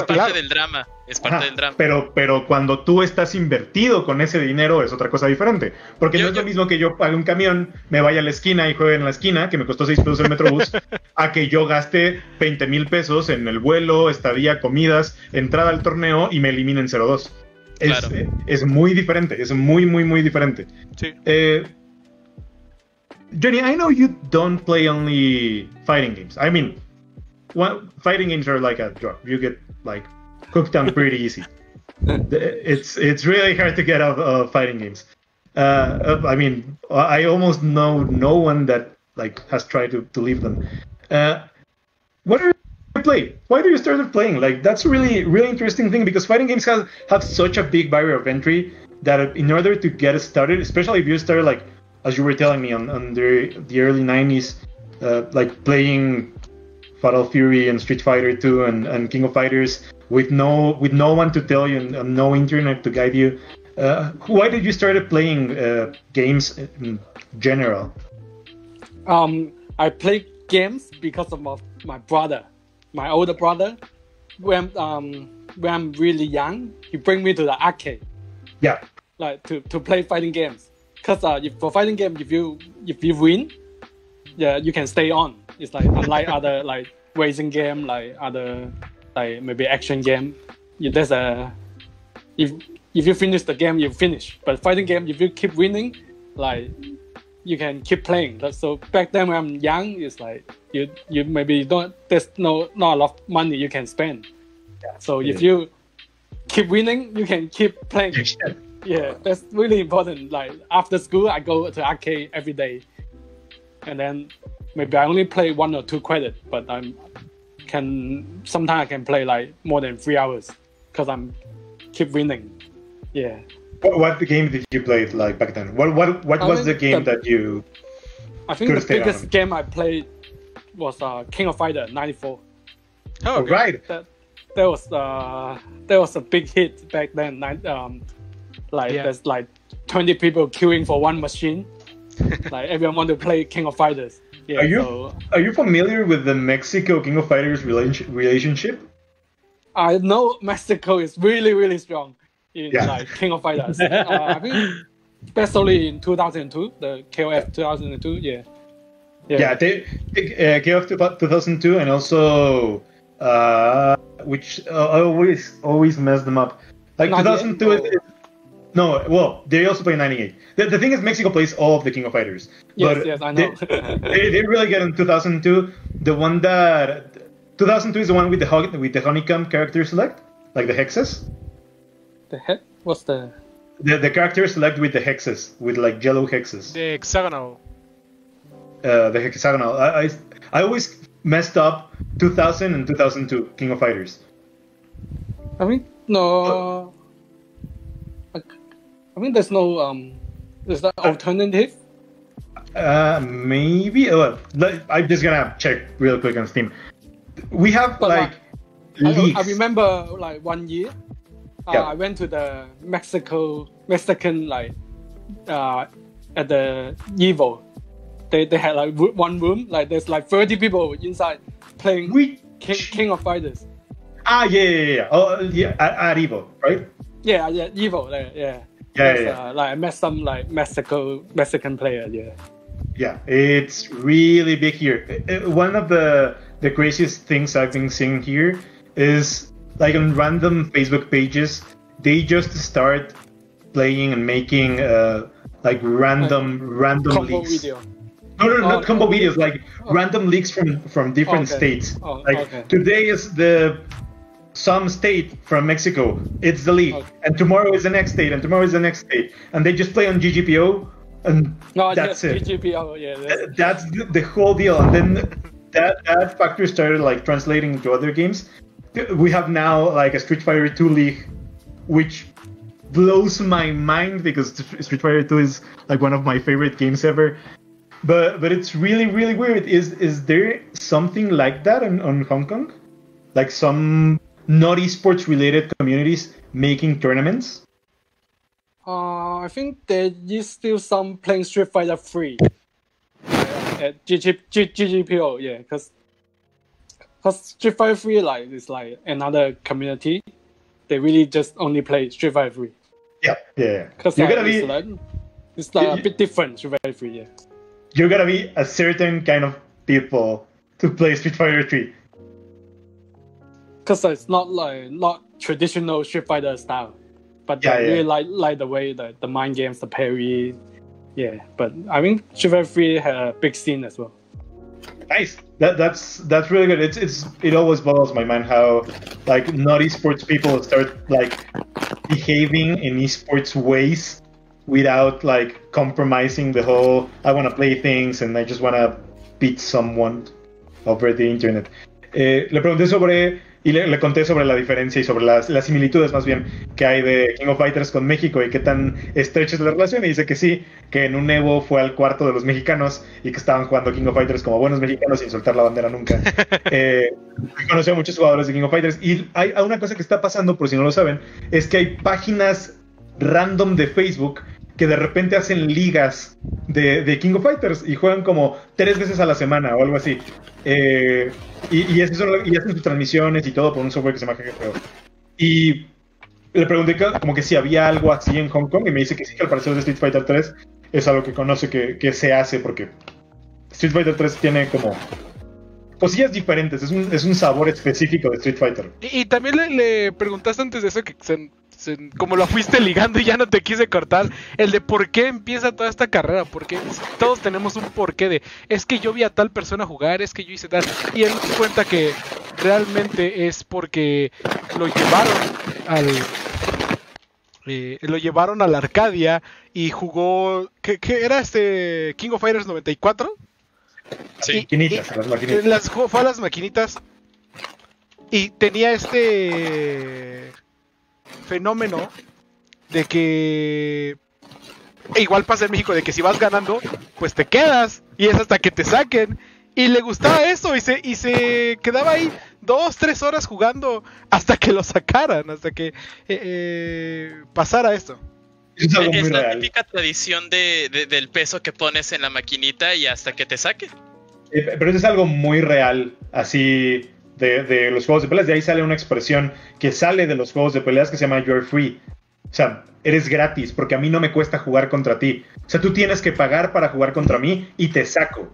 es parte del drama, Pero cuando tú estás invertido con ese dinero es otra cosa diferente, porque no es lo mismo que yo pague un camión, me vaya a la esquina y juegue en la esquina, que me costó 6 pesos el Metrobús, a que yo gaste 20 mil pesos en el vuelo, estadía, comidas, entrada al torneo y me eliminen 0-2. Claro. Es muy diferente, es muy, muy, muy diferente. Sí. Jonny, I know you don't play only fighting games. I mean, fighting games are like a drug. You get like hooked on pretty easy. It's really hard to get out of fighting games. I mean, I almost know no one that like has tried to leave them. What do you play? Why do you start playing? Like that's a really really interesting thing, because fighting games have such a big barrier of entry that in order to get started, especially if you start like as you were telling me on the early 90s, like playing Fatal Fury and Street Fighter 2 and King of Fighters with no one to tell you and no internet to guide you. Why did you start playing games in general? I played games because of my brother, my older brother. When I'm really young, he bring me to the arcade. Yeah, like to play fighting games. Cause for fighting game, if you win, yeah, you can stay on. It's like unlike other like racing game, like other like maybe action game. There's a if you finish the game, you finish. But fighting game, if you keep winning, like you can keep playing. So back then when I'm young, it's like you maybe don't, there's not a lot of money you can spend. Yeah. So if you keep winning, you can keep playing. Yeah, that's really important. Like after school, I go to arcade every day, and then. Maybe I only play 1 or 2 credits, but sometimes I can play like more than 3 hours because I'm keep winning. Yeah. What game did you play like back then? What was the game that you? I think the biggest game I played was King of Fighters '94. Oh okay. Right. That was a big hit back then. There's like 20 people queuing for one machine. Like everyone want to play King of Fighters. Yeah, are you familiar with the Mexico King of Fighters relationship? I know Mexico is really really strong in like King of Fighters. I think especially in 2002, the KOF 2002, they KOF 2002, and also which I always mess them up. Like 2002 is. No, well, they also play 98. The thing is, Mexico plays all of the King of Fighters. Yes, but yes, I know. they really get in 2002. The one that 2002 is the one with the honeycomb character select, like the hexes. The heck? What's the character select with the hexes, with like yellow hexes. The hexagonal. The hexagonal. I always messed up 2000 and 2002 King of Fighters. I mean, no. I mean, there's no is that alternative? Maybe. I'm just gonna check real quick on Steam. We have but like leaks. I remember like 1 year, I went to the Mexican like at the Evo. They had like one room, like there's like 30 people inside playing King of Fighters. Ah, yeah. Oh, yeah, at Evo, right? Yeah, Evo, like, yeah. Yeah. Like I met some like Mexican player, yeah. Yeah, it's really big here. One of the craziest things I've been seeing here is like on random Facebook pages, they just start playing and making like random combo leaks. Video. No, not combo videos. Like random leaks from different states. Oh, like today is some state from Mexico, it's the league, and tomorrow is the next state, and tomorrow is the next state, and they just play on GGPO, and that's it. GGPO, that's the whole deal. And then that factor started like translating into other games. We have now like a Street Fighter 2 league, which blows my mind because Street Fighter 2 is like one of my favorite games ever. But it's really, really weird. Is there something like that on Hong Kong? Like some not esports related communities making tournaments? I think there is still some playing Street Fighter free at GGPO, yeah, because Street Fighter 3 like is like another community. They really just only play Street Fighter 3. Yeah. Because like, it's like a bit different Street Fighter 3, yeah. You're gonna be a certain kind of people to play Street Fighter 3. Because it's not traditional Street Fighter style, but they really like the way the mind games, the parry, yeah. But I mean, Street Fighter 3 had a big scene as well. Nice. That's really good. It always boggles my mind how like not esports people start like behaving in esports ways without like compromising the whole I want to play things and I just want to beat someone over the internet. Le pregunté sobre y le conté sobre la diferencia y sobre las similitudes más bien que hay de King of Fighters con México y qué tan estrecha es la relación, y dice que sí, que en un Evo fue al cuarto de los mexicanos y que estaban jugando King of Fighters como buenos mexicanos sin soltar la bandera nunca. Conocí a muchos jugadores de King of Fighters, y hay una cosa que está pasando, por si no lo saben, es que hay páginas random de Facebook que de repente hacen ligas de King of Fighters y juegan como 3 veces a la semana o algo así. Y hacen sus transmisiones y todo por un software que se llama GGPO. Y le pregunté como que si había algo así en Hong Kong, y me dice que sí, que al parecer de Street Fighter 3 es algo que conoce que se hace, porque Street Fighter 3 tiene como cosillas diferentes, es un sabor específico de Street Fighter. Y también le preguntaste antes de eso que como lo fuiste ligando y ya no te quise cortar, el de por qué empieza toda esta carrera, porque todos tenemos un porqué de, es que yo vi a tal persona jugar, es que yo hice tal, y él cuenta que realmente es porque lo llevaron a la Arcadia y jugó, ¿qué era King of Fighters 94? Sí, fue a las maquinitas y tenía este fenómeno de que igual pasa en México, de que si vas ganando pues te quedas y es hasta que te saquen, y le gustaba eso y se quedaba ahí 2-3 horas jugando hasta que lo sacaran, hasta que pasara esto. Es la típica tradición del peso que pones en la maquinita y hasta que te saquen. Pero eso es algo muy real, así de los juegos de peleas. De ahí sale una expresión que sale de los juegos de peleas que se llama "You're free". O sea, eres gratis porque a mí no me cuesta jugar contra ti. O sea, tú tienes que pagar para jugar contra mí y te saco.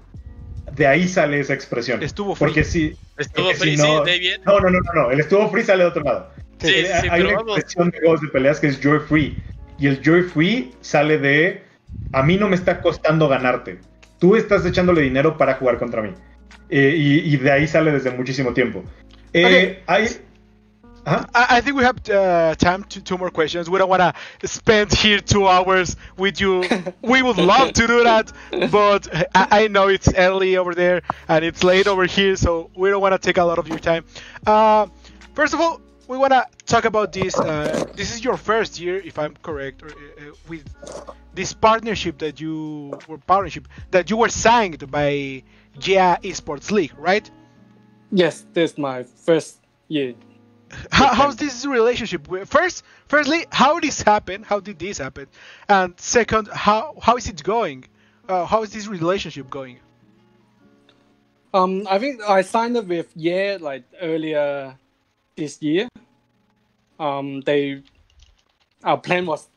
De ahí sale esa expresión. Estuvo free. Porque si, estuvo free, si no, sí, bien. No. El estuvo free sale de otro lado. Sí, hay una expresión de juegos de peleas que es "You're free". Y el "you're free" sale de a mí no me está costando ganarte, tú estás echándole dinero para jugar contra mí. Y de ahí sale desde muchísimo tiempo. I think we have time to 2 more questions. We don't want to spend here 2 hours with you. We would love to do that, but I know it's early over there and it's late over here, so we don't want to take a lot of your time. First of all, we want to talk about this. This is your first year, if I'm correct, or, with this partnership that you were signed by YEAH Esports League, right? Yes, this is my first year. How's this relationship? Firstly, how this happened? How did this happen? And second, how is it going? How is this relationship going? I think I signed up with YEAH like earlier this year. Our plan was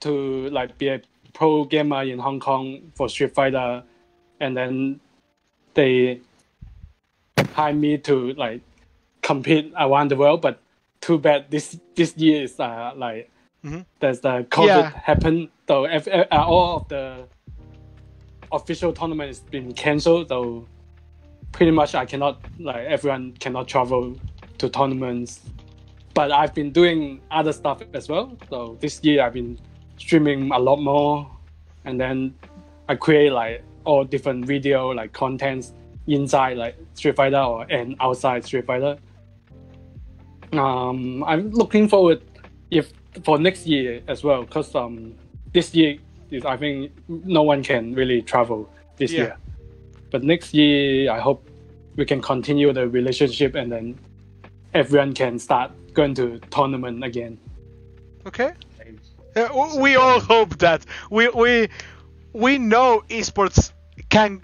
to like be a pro gamer in Hong Kong for Street Fighter, and then they hired me to like compete around the world. But too bad this year is like there's the COVID happened, so all of the official tournament has been cancelled. So pretty much I cannot, like everyone cannot travel to tournaments. But I've been doing other stuff as well. So this year I've been streaming a lot more, and then I create like all different video like contents inside like Street Fighter and outside Street Fighter. I'm looking forward for next year as well, because this year is, I think no one can really travel this year. But next year I hope we can continue the relationship, and then everyone can start going to tournament again. Okay. We all hope that. We know esports can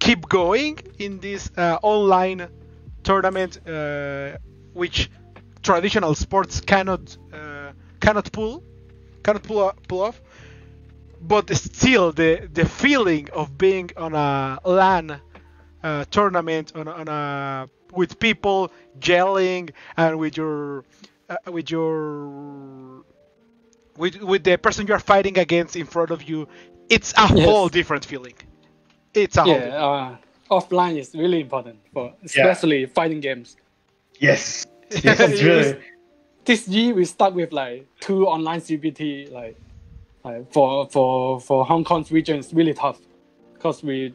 keep going in this online tournament, which traditional sports cannot pull off. But still, the feeling of being on a LAN tournament on a with people gelling, and with the person you are fighting against in front of you, it's a whole different feeling. It's a whole. Offline is really important for especially fighting games. Yes. Yes, really. This year we start with like 2 online CBT like for Hong Kong's region. It's really tough because we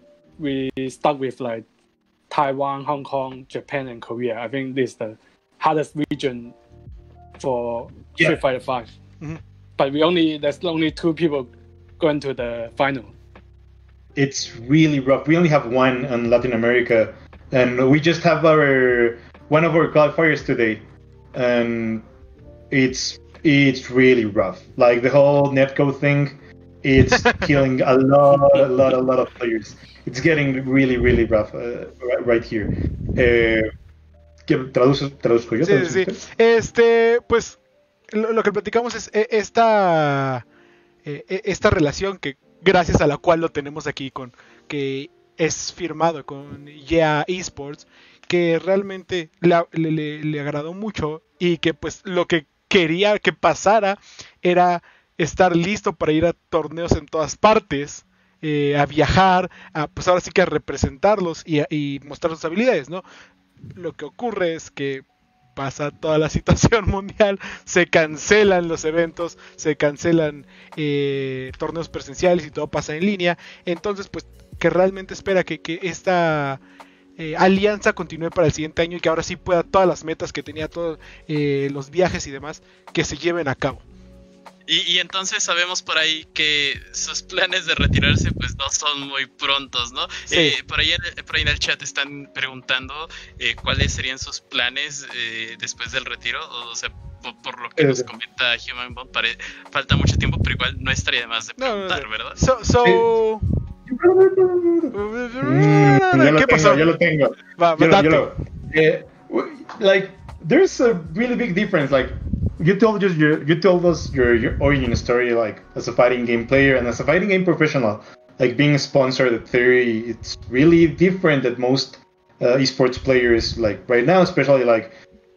start with like Taiwan, Hong Kong, Japan, and Korea. I think this is the hardest region for Street Fighter V. But there's only 2 people going to the final. It's really rough. We only have 1 in Latin America, and we just have one of our qualifiers today, and it's really rough. Like the whole netcode thing, it's killing a lot of players. It's getting really, really rough right here. ¿Traduzco yo? Sí. Pues lo que platicamos es esta relación que gracias a la cual lo tenemos aquí, con que es firmado con YEAH Esports, que realmente le agradó mucho, y que pues lo que quería que pasara era estar listo para ir a torneos en todas partes, a viajar, pues ahora sí que a representarlos y mostrar sus habilidades, ¿no? Lo que ocurre es que pasa toda la situación mundial, se cancelan los eventos, se cancelan torneos presenciales y todo pasa en línea. Entonces pues que realmente espera que esta alianza continúe para el siguiente año, y que ahora sí pueda todas las metas que tenía, todos los viajes y demás, que se lleven a cabo. Y entonces sabemos por ahí que sus planes de retirarse pues no son muy prontos, ¿no? Sí. Por ahí en el chat están preguntando cuáles serían sus planes después del retiro. O sea, por lo que nos comenta Human Bomb, falta mucho tiempo, pero igual no estaría de más de preguntar, ¿verdad? ¿Qué pasó? Yo lo tengo. Like, there's a really big difference. Like, you told us your origin story, like as a fighting game player and as a fighting game professional. Like being sponsored at 30, it's really different than most esports players. Like right now, especially like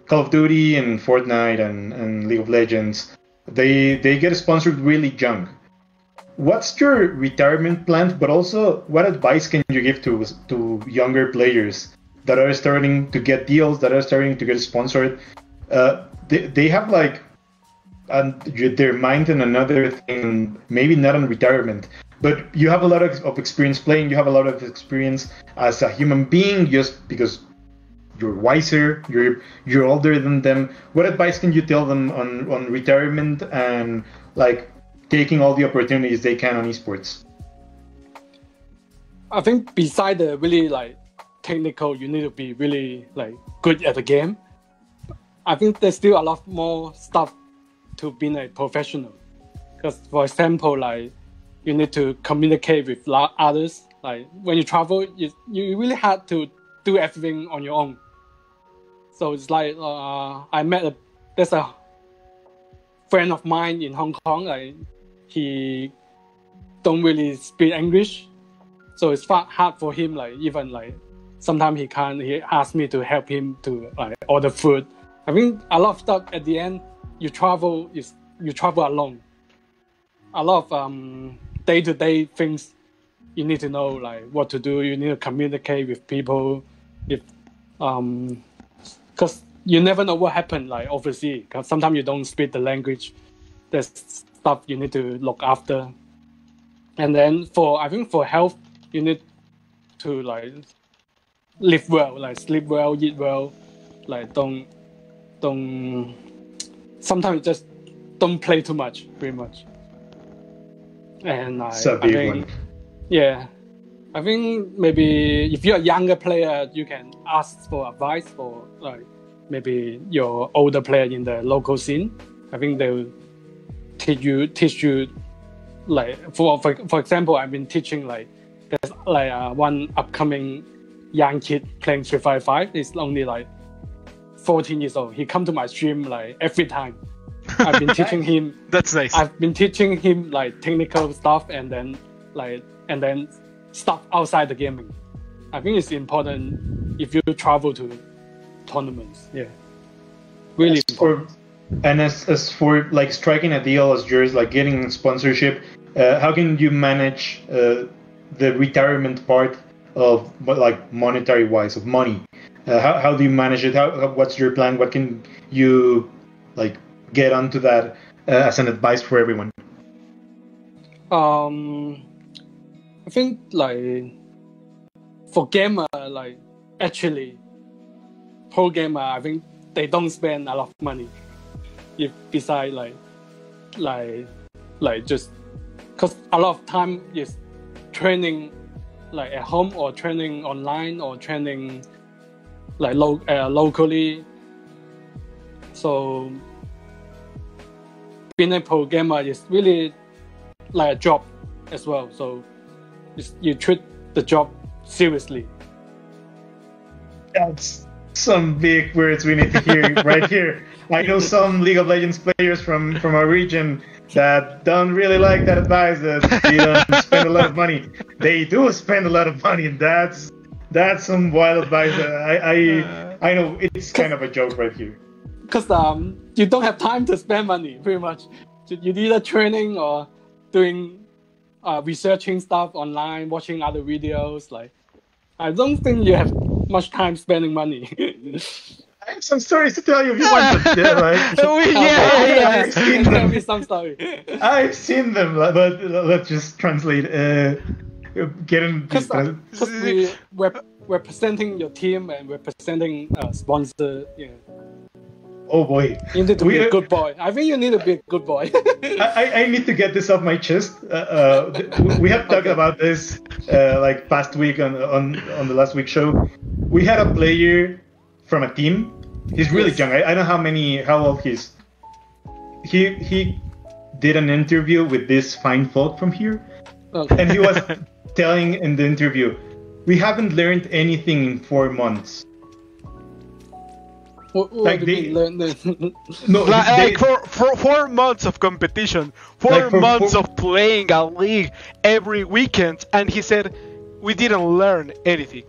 Call of Duty and Fortnite and League of Legends, they get sponsored really young. What's your retirement plan? But also, what advice can you give to younger players that are starting to get deals, that are starting to get sponsored? They have like their mind on another thing, maybe not on retirement, but you have a lot of experience playing. You have a lot of experience as a human being, just because you're wiser, you're older than them. What advice can you tell them on retirement and like taking all the opportunities they can on esports? I think beside the really like technical, you need to be really like good at the game. I think there's still a lot more stuff to being a professional. Because for example, like you need to communicate with others. Like when you travel, you really had to do everything on your own. So it's like I met there's a friend of mine in Hong Kong. Like he don't really speak English, so it's hard for him. Like even like sometimes he can't. He asked me to help him to like order food. I mean, a lot of stuff at the end. You travel alone. A lot of day-to-day things. You need to know like what to do. You need to communicate with people, if because you never know what happened like overseas. Because sometimes you don't speak the language. There's stuff you need to look after. And then I think for health, you need to like live well, like sleep well, eat well, like don't. Sometimes just don't play too much, pretty much. And I think maybe if you're a younger player, you can ask for advice for like maybe your older player in the local scene. I think they will teach you like for example, I've been teaching like there's like one upcoming young kid playing Street Fighter V. He's only like 14 years old. He come to my stream like every time. I've been teaching him. That's nice. I've been teaching him like technical stuff and then stuff outside the gaming. I think it's important if you travel to tournaments. Yeah, really important. And as for like striking a deal as yours, like getting sponsorship, how can you manage the retirement part of like monetary wise of money? How do you manage it? What's your plan? What can you like get onto that as an advice for everyone? I think like for gamer, like actually pro gamer, I think they don't spend a lot of money. If besides like just because a lot of time is training like at home or training online or training like locally. So being a pro gamer is really like a job as well. So you treat the job seriously. That's some big words we need to hear right here. I know some League of Legends players from our region that don't really like that advice that they don't spend a lot of money. They do spend a lot of money, and that's some wild advice. I know it's kind of a joke right here. Because you don't have time to spend money, pretty much. You either training or doing researching stuff online, watching other videos. Like, I don't think you have much time spending money. I have some stories to tell you if you want to. Yeah, right? I've seen them. Tell me some story. I've seen them, but let's just translate. We're representing your team and representing a sponsor. Yeah. Oh boy! You need to be a good boy. I think you need to be a good boy. I need to get this off my chest. We have talked about this like past week on the last week's show. We had a player from a team. He's really young. I don't know how old he is. He did an interview with this fine folk from here, and he was telling in the interview, "We haven't learned anything in 4 months." Like they, no, like for 4 months of competition, four months of playing a league every weekend, and he said we didn't learn anything.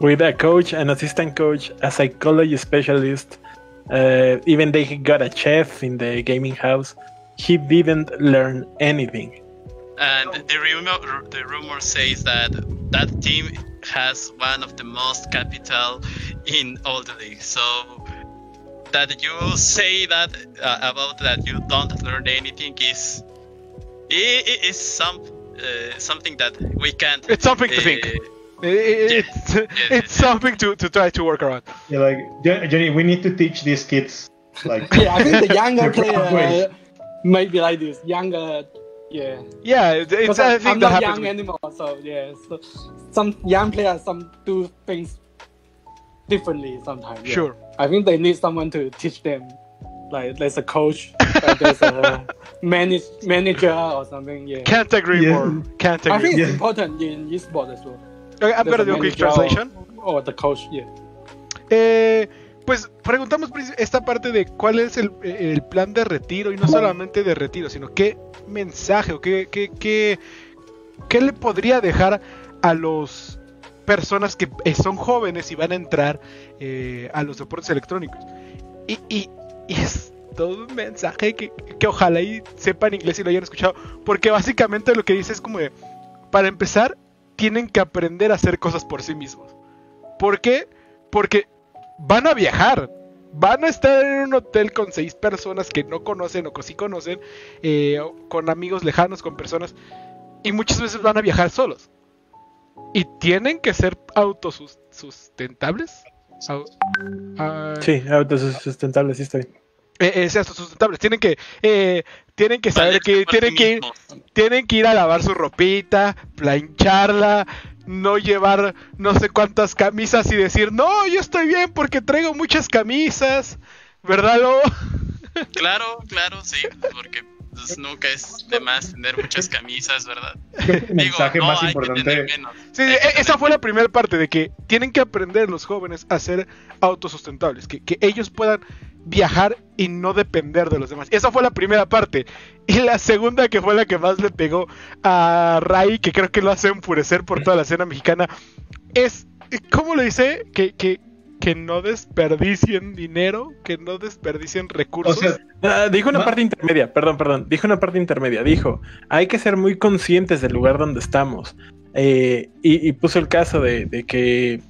With a coach, an assistant coach, a psychology specialist, even they got a chef in the gaming house. He didn't learn anything. And the rumor says that team has one of the most capital in all the league. So that you say that about that you don't learn anything is something that we can't. It's something to think. It's something to try to work around. Yeah, like Jonny, we need to teach these kids. Like yeah, I think the younger player might be like this. Younger, yeah. Yeah, it's I think I'm that not young anymore, so yeah. So some young players do things differently sometimes. Yeah. Sure. I think they need someone to teach them. Like there's a coach, there's a manager or something. Yeah. Can't agree more. Can't agree. I think it's important in esports as well. Okay, I'm gonna do a quick translation. Or the coach, yeah. Pues preguntamos esta parte de cuál es el plan de retiro, y no solamente de retiro, sino qué mensaje o qué le podría dejar a las personas que son jóvenes y van a entrar a los deportes electrónicos. Y es todo un mensaje que ojalá y sepan inglés y lo hayan escuchado, porque básicamente lo que dice es como de, para empezar, tienen que aprender a hacer cosas por sí mismos. ¿Por qué? Porque van a viajar, van a estar en un hotel con 6 personas que no conocen o que sí conocen, con amigos lejanos, con personas, y muchas veces van a viajar solos. Y tienen que ser autosustentables. Sí, autosustentables, sí estoy. Autosustentables, tienen que saber que tienen que ir a lavar su ropita, plancharla. No llevar no sé cuántas camisas y decir, no, yo estoy bien porque traigo muchas camisas, ¿verdad, Lobo? Claro, sí, porque pues, nunca es de más tener muchas camisas, ¿verdad? El mensaje más importante. Sí, esa fue la primera parte, de que tienen que aprender los jóvenes a ser autosustentables, que ellos puedan viajar y no depender de los demás. Esa fue la primera parte. Y la segunda, que fue la que más le pegó a Ray, que creo que lo hace enfurecer por toda la escena mexicana, es, ¿cómo le dice? Que no desperdicien dinero, que no desperdicien recursos. O sea, dijo una parte intermedia, perdón. Dijo una parte intermedia, dijo, hay que ser muy conscientes del lugar donde estamos. Y puso el caso de que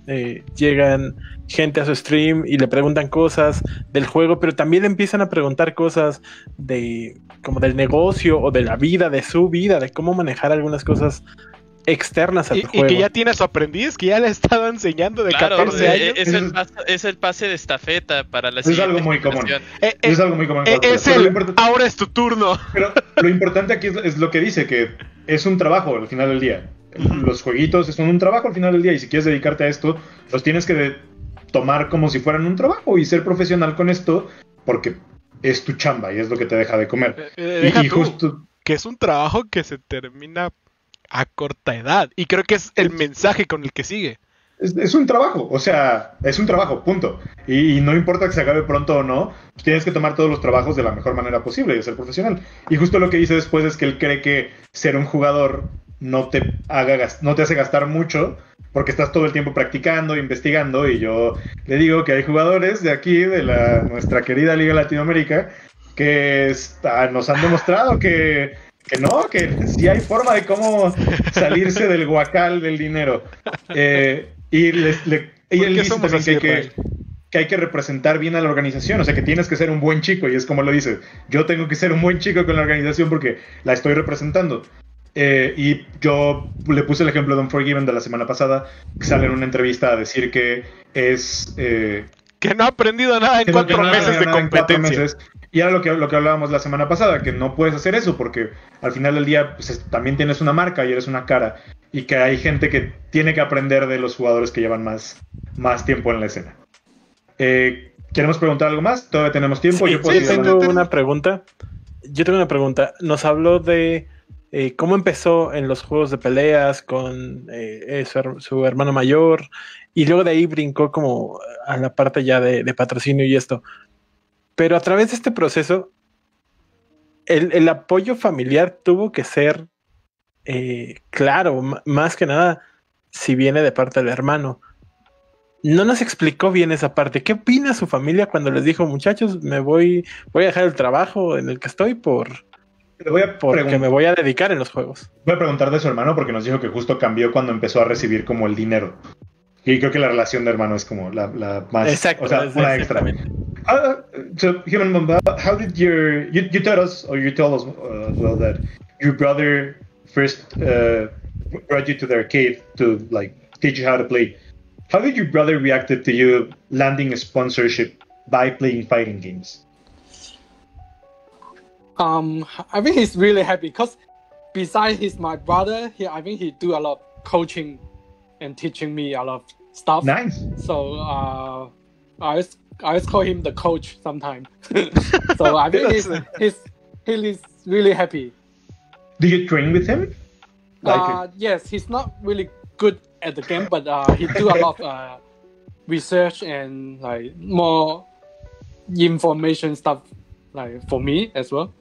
llegan gente a su stream y le preguntan cosas del juego, pero también le empiezan a preguntar cosas como del negocio o de la vida, de su vida, de cómo manejar algunas cosas externas al juego. Y que ya tiene a su aprendiz, que ya le ha estado enseñando de 14 años. Es el pase de estafeta para la siguiente generación. Es algo muy común. Ahora es tu turno. Pero lo importante aquí es lo que dice, que es un trabajo al final del día. Los jueguitos son un trabajo al final del día, y si quieres dedicarte a esto, los tienes que tomar como si fueran un trabajo y ser profesional con esto, porque es tu chamba y es lo que te deja de comer. Y justo que es un trabajo que se termina a corta edad, y creo que es el mensaje con el que sigue. Es un trabajo, o sea, es un trabajo, punto. Y no importa que se acabe pronto o no, pues tienes que tomar todos los trabajos de la mejor manera posible y ser profesional. Y justo lo que dice después es que él cree que ser un jugador no te hace gastar mucho, porque estás todo el tiempo practicando, investigando, y yo le digo que hay jugadores de aquí, de nuestra querida Liga Latinoamérica, que nos han demostrado que sí hay forma de cómo salirse del guacal del dinero. Y él dice también que hay que representar bien a la organización, o sea, que tienes que ser un buen chico, y es como lo dice, yo tengo que ser un buen chico con la organización porque la estoy representando. Y yo le puse el ejemplo de Unforgiven de la semana pasada, que sale en una entrevista a decir que es... que no ha aprendido nada en 4 meses de competencia. Y era lo que hablábamos la semana pasada, que no puedes hacer eso, porque al final del día pues, también tienes una marca y eres una cara, y que hay gente que tiene que aprender de los jugadores que llevan más tiempo en la escena. ¿Queremos preguntar algo más? ¿Todavía tenemos tiempo? Sí, Yo tengo una pregunta. Nos habló de... cómo empezó en los juegos de peleas con su hermano mayor, y luego de ahí brincó como a la parte ya de patrocinio y esto, pero a través de este proceso el apoyo familiar tuvo que ser claro, más que nada si viene de parte del hermano. No nos explicó bien esa parte. ¿Qué opina su familia cuando les dijo, muchachos, voy a dejar el trabajo en el que estoy porque me voy a dedicar en los juegos? Voy a preguntar de su hermano, porque nos dijo que justo cambió cuando empezó a recibir como el dinero. Y creo que la relación de hermano es como la más... Exacto. O sea, una extra. So, Human Bomb, how did you told us, or you told us well, that your brother first brought you to their cave to like teach you how to play. How did your brother reacted to you landing a sponsorship by playing fighting games? I think he's really happy because besides he's my brother, I think he do a lot of coaching and teaching me a lot of stuff. Nice. So I just call him the coach sometimes. So I think he's really happy. Do you train with him? Like yes, he's not really good at the game, but he do a lot of research and like more information stuff like for me as well.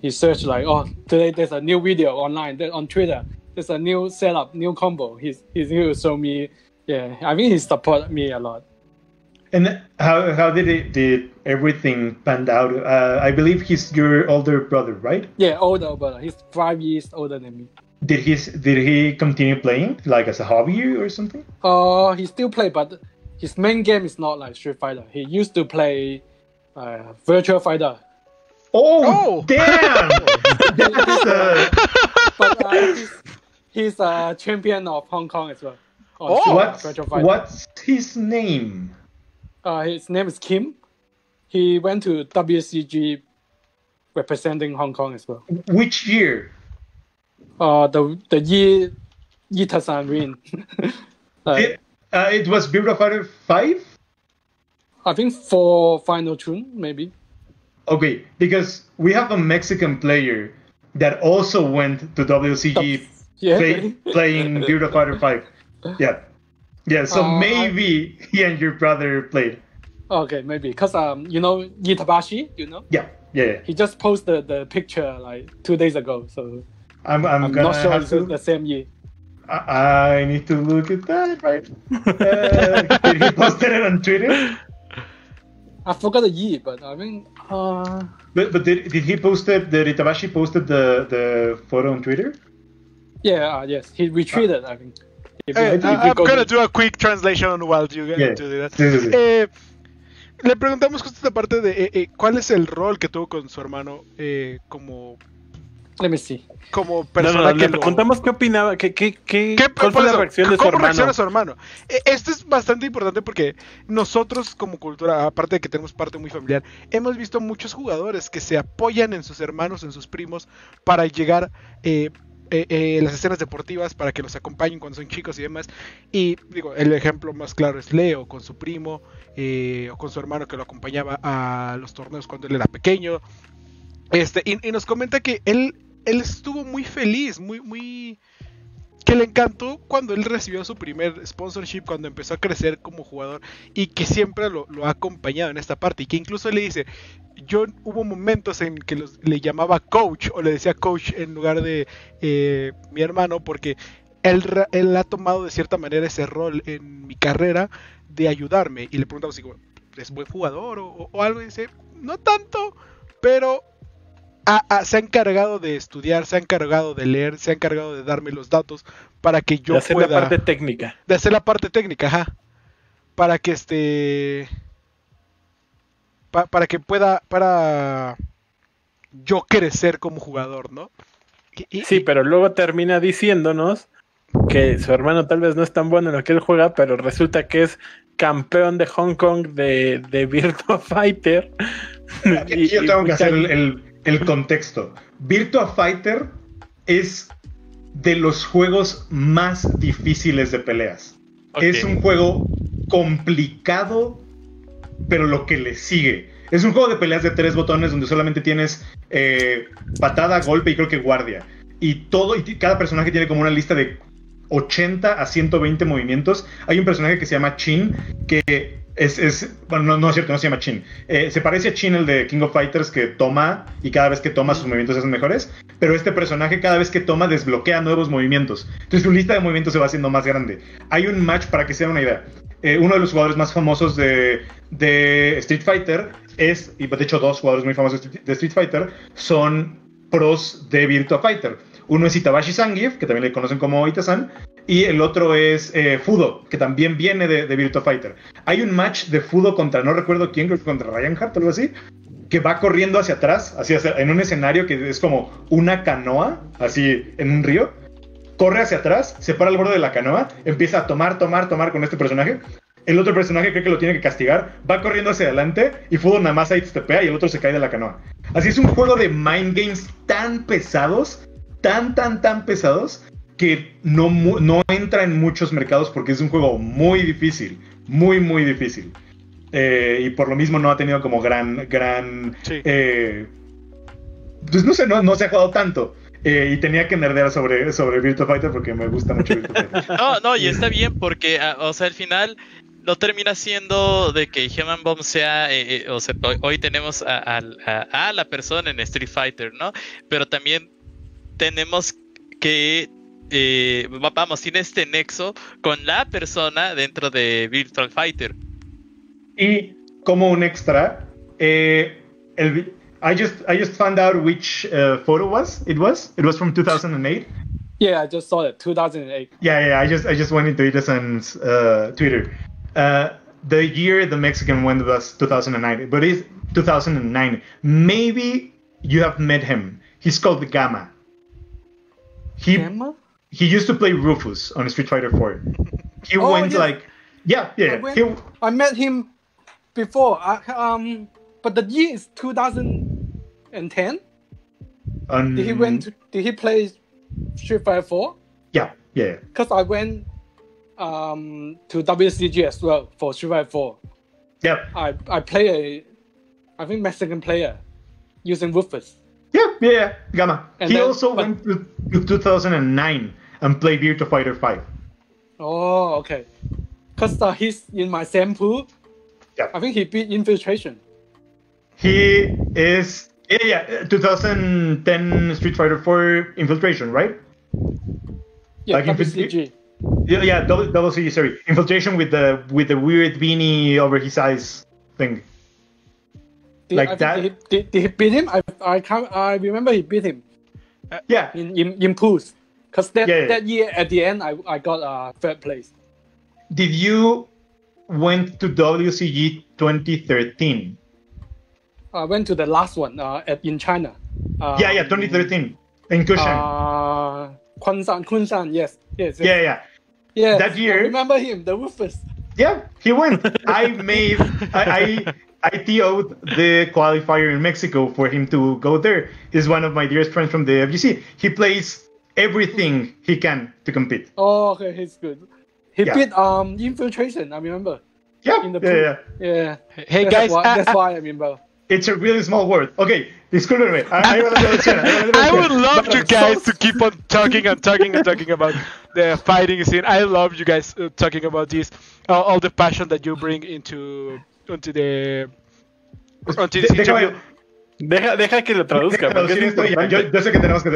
He searched like, oh, today there's a new video online on Twitter. There's a new setup, new combo. He's here to show me. Yeah, I mean, he supported me a lot. And how did everything pan out? I believe he's your older brother, right? Yeah, older brother. He's 5 years older than me. Did he continue playing like as a hobby or something? He still play, but his main game is not like Street Fighter. He used to play Virtua Fighter. Oh, damn! But he's a champion of Hong Kong as well. Oh, what's his name? His name is Kim. He went to WCG representing Hong Kong as well. Which year? The year Itasan win. It was Virtua Fighter 5? I think for Final Tune, maybe. Okay, because we have a Mexican player that also went to WCG playing Virtua Fighter 5. Yeah. Yeah, so maybe he and your brother played. Okay, maybe. Because, you know, Itabashi, you know? Yeah. He just posted the picture like 2 days ago, so I'm not sure it's the same year. I need to look at that, right? Did he post it on Twitter? I forgot the year, but I mean... But did he post it, the Itabashi posted the photo on Twitter? Yeah, yes. He retweeted, I think. I'm gonna do a quick translation while you get into that. Sí. Le preguntamos justo esta parte de cuál es el rol que tuvo con su hermano como... Como persona le preguntamos qué opinaba, cuál fue la reacción de su hermano. ¿Cómo reacciona su hermano? Esto es bastante importante porque nosotros como cultura, aparte de que tenemos parte muy familiar, hemos visto muchos jugadores que se apoyan en sus hermanos, en sus primos, para llegar... las escenas deportivas para que los acompañen cuando son chicos y demás. Y digo, el ejemplo más claro es Leo con su primo o con su hermano que lo acompañaba a los torneos cuando él era pequeño. Y nos comenta que él estuvo muy feliz, muy que le encantó cuando él recibió su primer sponsorship, cuando empezó a crecer como jugador, y que siempre lo ha acompañado en esta parte. Y que incluso le dice, hubo momentos en que le llamaba coach, o le decía coach en lugar de mi hermano, porque él ha tomado de cierta manera ese rol en mi carrera de ayudarme. Y le preguntamos si es buen jugador o algo, y dice, no tanto, pero se ha encargado de estudiar, se ha encargado de leer, se ha encargado de darme los datos para que yo pueda... De hacer la parte técnica. De hacer la parte técnica, ajá. Para que para yo crecer como jugador, ¿no? Sí, pero luego termina diciéndonos que su hermano tal vez no es tan bueno en lo que él juega, pero resulta que es campeón de Hong Kong de Virtua Fighter. Aquí yo tengo que hacer el contexto. Virtua Fighter es de los juegos más difíciles de peleas. Okay. Es un juego complicado, pero lo que le sigue. Es un juego de peleas de 3 botones donde solamente tienes patada, golpe y creo que guardia. Y cada personaje tiene como una lista de 80 a 120 movimientos. Hay un personaje que se llama Chin, que bueno, no es cierto, no se llama Chin. Se parece a Chin, el de King of Fighters, que toma y cada vez que toma sus movimientos se hacen mejores. Pero este personaje cada vez que toma desbloquea nuevos movimientos. Entonces su lista de movimientos se va haciendo más grande. Hay un match, para que se den una idea. Uno de los jugadores más famosos de Street Fighter es, y de hecho 2 jugadores muy famosos de Street Fighter son pros de Virtua Fighter. Uno es Itabashi Sangif, que también le conocen como Itasan, y el otro es Fuudo, que también viene de Virtua Fighter. Hay un match de Fuudo contra, no recuerdo quién, creo que contra Ryan Hart o algo así, que va corriendo hacia atrás, en un escenario que es como una canoa, así en un río, corre hacia atrás, se para al borde de la canoa, empieza a tomar con este personaje. El otro personaje cree que lo tiene que castigar, va corriendo hacia adelante y Fuudo nada más ahí stepea y el otro se cae de la canoa. Así es un juego de mind games tan pesados, tan pesados, que no entra en muchos mercados porque es un juego muy difícil, muy difícil. Y por lo mismo no ha tenido como gran... Sí. Pues no sé, no se ha jugado tanto. Y tenía que nerdear sobre Virtua Fighter porque me gusta mucho Virtua Fighter. No, y está bien porque, o sea, al final... No termina siendo de que Human Bomb sea, o sea, hoy tenemos a la persona en Street Fighter, ¿no? Pero también tenemos que, vamos, tiene este nexo con la persona dentro de Virtual Fighter. Y como un extra, I just found out which photo was. It was from 2008. Yeah, I just saw it. 2008. Yeah. I just went into it on Twitter. The year the Mexican won was 2009, but it's 2009. Maybe you have met him. He's called Gamma. Gamma? He used to play Rufus on Street Fighter IV. He went I met him before. But the year is 2010. Did he play Street Fighter IV? Yeah. Because I went. To WCG as well for Street Fighter 4. Yep. I play I think Mexican player using Rufus. Yeah, Gamma. And he went to 2009 and played Virtua Fighter 5. Oh, okay. Because he's in my same pool. Yeah. I think he beat Infiltration. He is 2010 Street Fighter 4 Infiltration, right? Yeah, like WCG. Yeah, double C, sorry. Infiltration with the weird beanie over his eyes thing. Did he beat him? I remember he beat him. Yeah. In pools. Because that year at the end I got third place. Did you went to WCG 2013? I went to the last one in China. 2013 in Kushan. Kunshan, yes. Yeah. That year, I remember him, the Rufus. Yeah, he went. I TO'd the qualifier in Mexico for him to go there. He's one of my dearest friends from the FGC. He plays everything he can to compete. Oh, okay, he's good. He beat Infiltration, I remember. Yeah, in the pool. Yeah. Hey guys, that's why I remember. It's a really small word. Okay, discúlpenme. I would love you guys to keep on talking about the fighting scene. I love you guys talking about this, all the passion that you bring into this interview. Deja que lo traduzca. Yo sé que tenemos que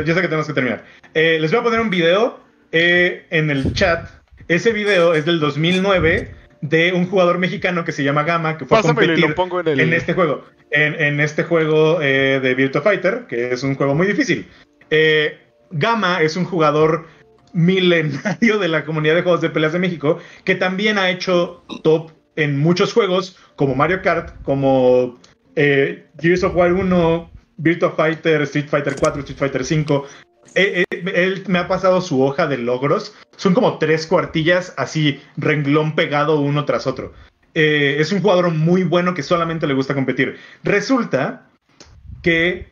terminar. Les voy a poner un video en el chat. Ese video es del 2009. De un jugador mexicano que se llama Gamma, que fue a competir en este juego. En este juego de Virtua Fighter, que es un juego muy difícil. Gamma es un jugador milenario de la comunidad de juegos de peleas de México, que también ha hecho top en muchos juegos, como Mario Kart, como Gears of War 1, Virtua Fighter, Street Fighter 4, Street Fighter 5... Él me ha pasado su hoja de logros. Son como 3 cuartillas así, renglón pegado uno tras otro. Es un jugador muy bueno que solamente le gusta competir. Resulta que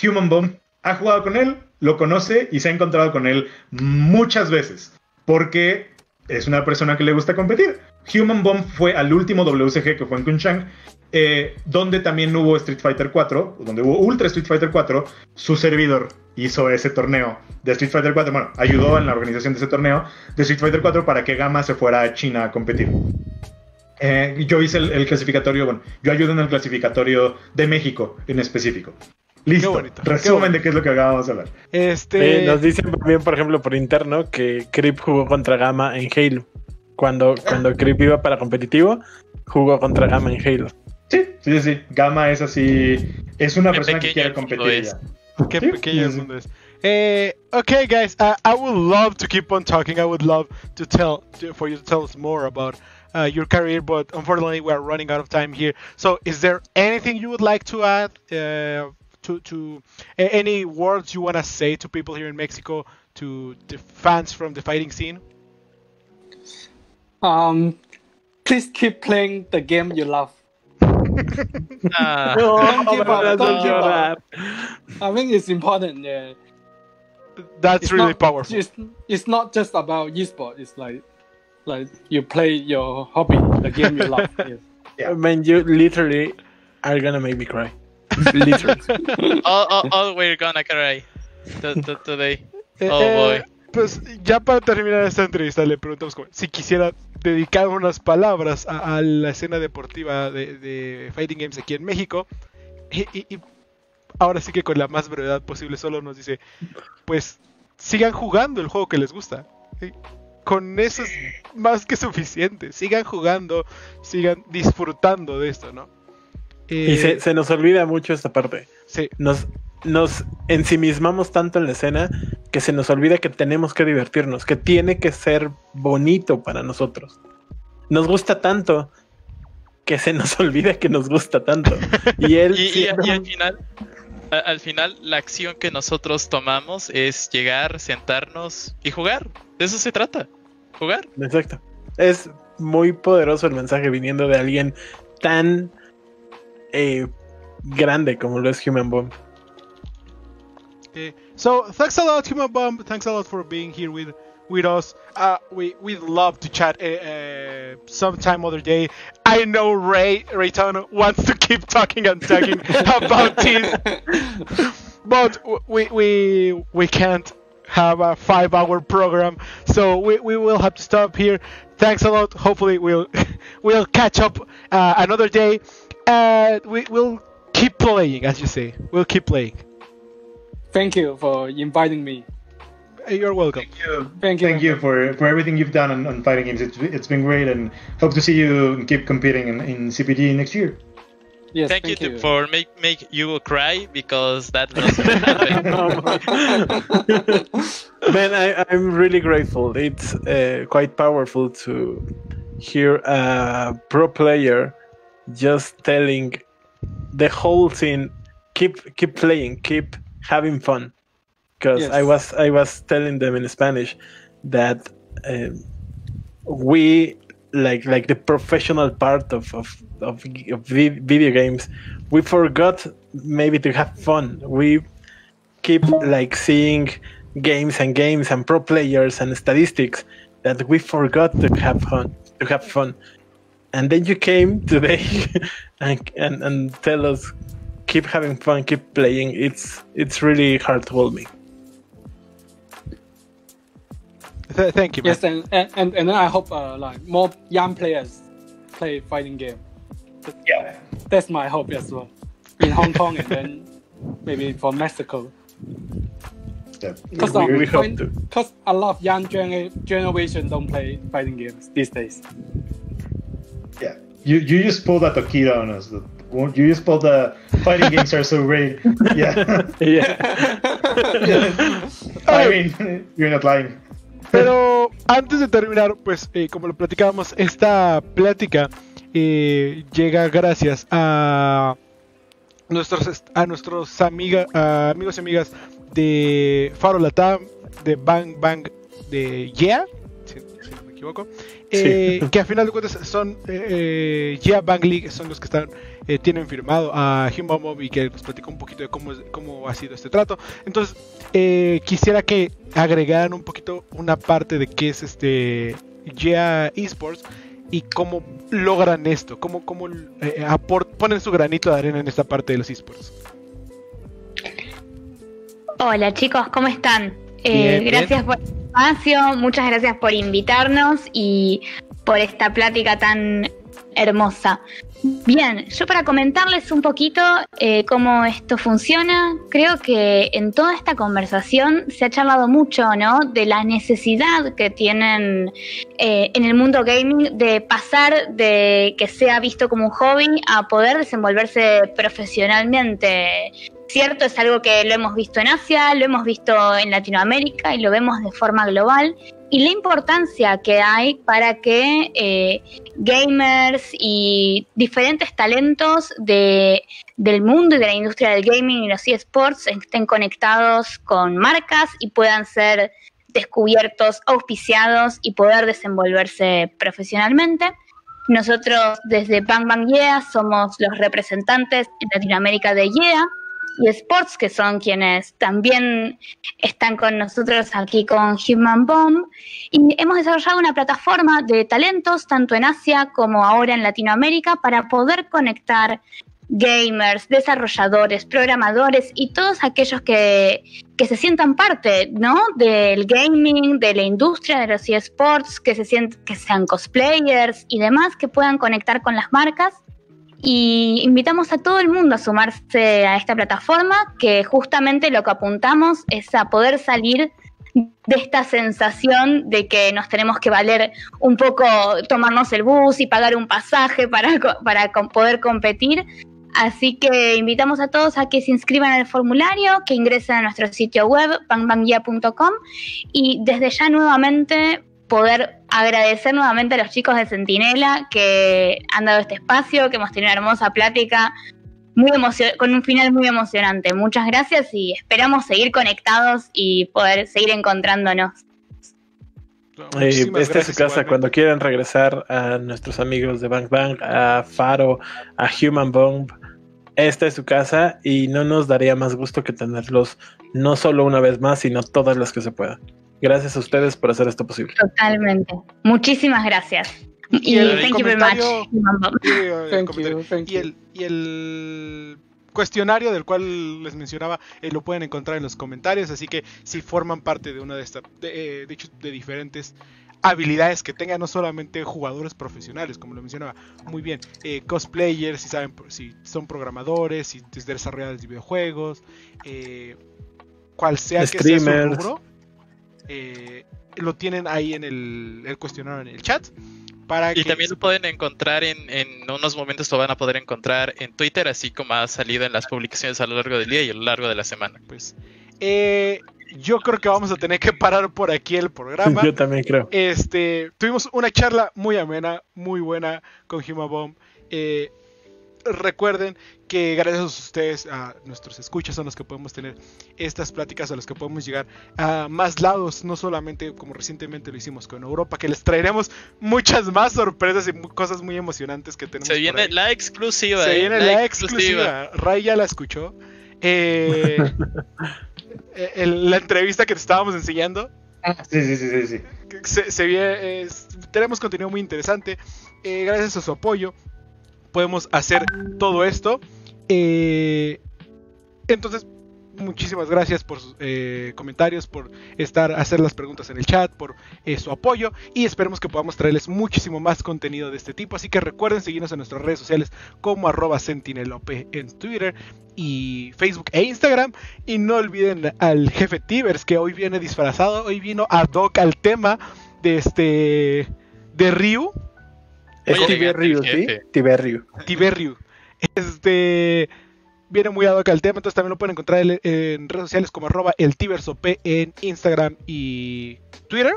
Human Bomb ha jugado con él, lo conoce y se ha encontrado con él muchas veces, porque es una persona que le gusta competir. Human Bomb fue al último WCG que fue en Kunshan, donde también hubo Street Fighter 4, donde hubo Ultra Street Fighter 4. Su servidor hizo ese torneo de Street Fighter 4, bueno, ayudó en la organización de ese torneo de Street Fighter 4 para que Gamma se fuera a China a competir. Yo hice el clasificatorio, bueno, yo ayudé en el clasificatorio de México en específico. Listo, qué bonito, resumen de qué es lo que acabamos de hablar. Nos dicen también, por ejemplo, por interno, que Krip jugó contra Gamma en Halo. Cuando Krip iba para competitivo, jugó contra Gamma en Halo. Sí. Gamma es así, es una persona que quiere competir. Qué pequeño mundo es. Okay, guys, I would love to keep on talking. I would love for you to tell us more about your career, but unfortunately we are running out of time here. So, is there anything you would like to add any words you want to say to people here in Mexico, to the fans from the fighting scene? Please keep playing the game you love. Don't give up. I think it's important. Yeah. That's really powerful. It's not just about esports. It's like you play your hobby, the game you love. Yes. Yeah. I mean, you literally are gonna make me cry. Literally. all we're gonna cry today. Oh boy. Pues ya para terminar esta entrevista le preguntamos si quisiera dedicar unas palabras a la escena deportiva de Fighting Games aquí en México. Y ahora sí que con la más brevedad posible solo nos dice, pues sigan jugando el juego que les gusta. ¿Sí? Con eso es más que suficiente. Sigan jugando, sigan disfrutando de esto, ¿no? Y se nos olvida mucho esta parte. Sí. Nos ensimismamos tanto en la escena que se nos olvida que tenemos que divertirnos, que tiene que ser bonito para nosotros. Nos gusta tanto que se nos olvida que nos gusta tanto. Y al final la acción que nosotros tomamos es llegar, sentarnos y jugar. De eso se trata, jugar. Exacto. Es muy poderoso el mensaje viniendo de alguien tan grande como lo es Human Bomb. So thanks a lot, Human Bomb. Thanks a lot for being here with us. We'd love to chat sometime other day. I know Raytón wants to keep talking and talking about this, but we can't have a 5-hour program, so we will have to stop here. Thanks a lot. Hopefully we'll catch up another day, and we'll keep playing, as you say. We'll keep playing. Thank you for inviting me. You're welcome. Thank you for everything you've done on fighting games. It's been great, and hope to see you keep competing in CPG next year. Yes, thank you for make you cry, because that was Man, I'm really grateful. It's quite powerful to hear a pro player just telling the whole thing, keep playing, keep having fun, because yes. I was telling them in Spanish that we like the professional part of video games, we forgot maybe to have fun. We keep seeing games and pro players and statistics that we forgot to have fun. And then you came today and tell us, keep having fun, keep playing. It's really heartwarming. Thank you, man. Yes, and I hope more young players play fighting game. Yeah, that's my hope as well. In Hong Kong and then maybe for Mexico. Yeah, because a lot of young generation don't play fighting games these days. Yeah, you just pulled out the key on us. You just pulled the fighting games are so great. Yeah. Yeah. I mean, you're not lying. Pero antes de terminar, pues como lo platicábamos, esta plática llega gracias a nuestros amigos y amigas de Faro Latam, de Bang Bang, de YEAH, si no me equivoco. Sí. Que a final de cuentas son YEAH Bang League, son los que están tienen firmado a Human Bomb, y que nos platicó un poquito de cómo ha sido este trato. Entonces quisiera que agregaran un poquito una parte de qué es este YEAH Esports y cómo logran esto, cómo ponen su granito de arena en esta parte de los esports. Hola chicos, ¿cómo están? Bien, gracias por el espacio, muchas gracias por invitarnos y por esta plática tan hermosa. Bien, yo para comentarles un poquito cómo esto funciona, creo que en toda esta conversación se ha charlado mucho, ¿no?, de la necesidad que tienen en el mundo gaming de pasar de que sea visto como un hobby a poder desenvolverse profesionalmente cierto, es algo que lo hemos visto en Asia, lo hemos visto en Latinoamérica y lo vemos de forma global, y la importancia que hay para que gamers y diferentes talentos del mundo y de la industria del gaming y los eSports estén conectados con marcas y puedan ser descubiertos, auspiciados y poder desenvolverse profesionalmente. Nosotros desde Bang Bang YEAH somos los representantes en Latinoamérica de YEAH Esports, que son quienes también están con nosotros aquí con Human Bomb, y hemos desarrollado una plataforma de talentos tanto en Asia como ahora en Latinoamérica para poder conectar gamers, desarrolladores, programadores y todos aquellos que se sientan parte, ¿no?, del gaming, de la industria de los eSports, que sean cosplayers y demás, que puedan conectar con las marcas. Y invitamos a todo el mundo a sumarse a esta plataforma, que justamente lo que apuntamos es a poder salir de esta sensación de que nos tenemos que valer un poco, tomarnos el bus y pagar un pasaje para poder competir. Así que invitamos a todos a que se inscriban al formulario, que ingresen a nuestro sitio web, bangbangyea.com, y desde ya nuevamente poder agradecer nuevamente a los chicos de Centinela que han dado este espacio, que hemos tenido una hermosa plática con un final muy emocionante. Muchas gracias y esperamos seguir conectados y poder seguir encontrándonos. Esta es su casa, igualmente. Cuando quieran regresar a nuestros amigos de Bang Bang, a Faro, a Human Bomb, esta es su casa y no nos daría más gusto que tenerlos no solo una vez más, sino todas las que se puedan. Gracias a ustedes por hacer esto posible. Totalmente. Muchísimas gracias. Y thank you very much. Y el cuestionario del cual les mencionaba, lo pueden encontrar en los comentarios, así que si forman parte de una de estas, de diferentes habilidades que tengan, no solamente jugadores profesionales, como lo mencionaba muy bien, cosplayers, si son programadores, si desarrolladores de videojuegos, cual sea streamers, que sea su rubro, lo tienen ahí en el cuestionario en el chat. Y también lo pueden encontrar en unos momentos, lo van a poder encontrar en Twitter, así como ha salido en las publicaciones a lo largo del día y a lo largo de la semana. Pues yo creo que vamos a tener que parar por aquí el programa. Yo también creo. Tuvimos una charla muy amena, muy buena con Human Bomb. Recuerden que gracias a ustedes, a nuestros escuchas, son los que podemos tener estas pláticas, a los que podemos llegar a más lados, no solamente como recientemente lo hicimos con Europa, que les traeremos muchas más sorpresas y cosas muy emocionantes que tenemos. Se viene la exclusiva. Se viene la exclusiva. Ray ya la escuchó. La entrevista que te estábamos enseñando. Sí. Se viene, tenemos contenido muy interesante. Gracias a su apoyo podemos hacer todo esto. Entonces, muchísimas gracias por sus comentarios, por hacer las preguntas en el chat, por su apoyo, y esperemos que podamos traerles muchísimo más contenido de este tipo. Así que recuerden seguirnos en nuestras redes sociales como @sentinelop en Twitter y Facebook e Instagram, y no olviden al jefe Tibers, que hoy viene disfrazado, hoy vino ad hoc al tema de de Ryu. Es Tiberiu, ¿sí? Tiberiu. Viene muy ad hoc al tema, entonces también lo pueden encontrar en redes sociales como @eltibersop en Instagram y Twitter.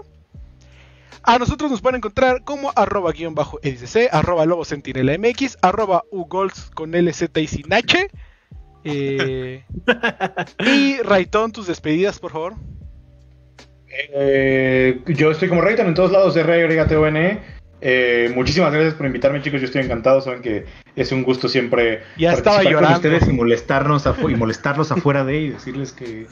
A nosotros nos pueden encontrar como @_EDC, @LoboSentinelamx, @Ugols con LZ y sin H. Y Raytón, tus despedidas, por favor. Yo estoy como Raytón en todos lados de RayTON. Muchísimas gracias por invitarme, chicos. Yo estoy encantado, saben que es un gusto siempre participar con ustedes y molestarlos afuera de y decirles que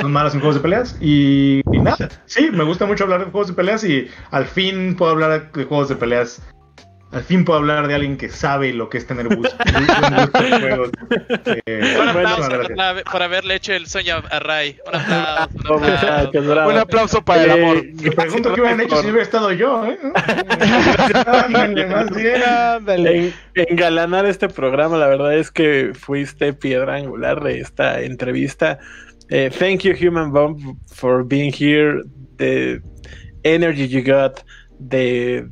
son malos en juegos de peleas y nada, sí, me gusta mucho hablar de juegos de peleas y al fin puedo hablar de juegos de peleas, al fin puedo hablar de alguien que sabe lo que es tener gusto en juegos. Por haberle hecho el sueño a Ray. Un aplauso para el amor. Me pregunto qué hubieran hecho si hubiera estado yo, ¿eh? Engalanar este programa, la verdad es que fuiste piedra angular de esta entrevista. Thank you, Human Bomb, for being here. The energy you got, the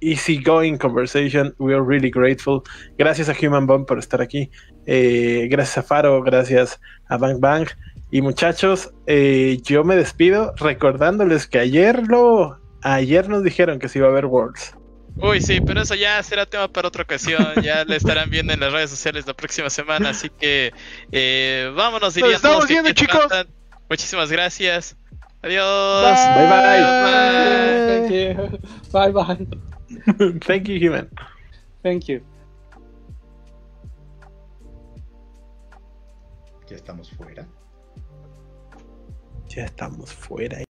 easygoing conversation. We are really grateful. Gracias a Human Bomb por estar aquí. Gracias a Faro, gracias a Bang Bang. Y muchachos, yo me despido recordándoles que ayer nos dijeron que se iba a haber Worlds. Uy, sí, pero eso ya será tema para otra ocasión. Ya le estarán viendo en las redes sociales la próxima semana. Así que vámonos. Nos estamos viendo, chicos. Muchísimas gracias. Adiós. Bye, bye. Bye, bye. Thank you. Bye, bye. Thank you, Human. Thank you. Ya estamos fuera. Ya estamos fuera.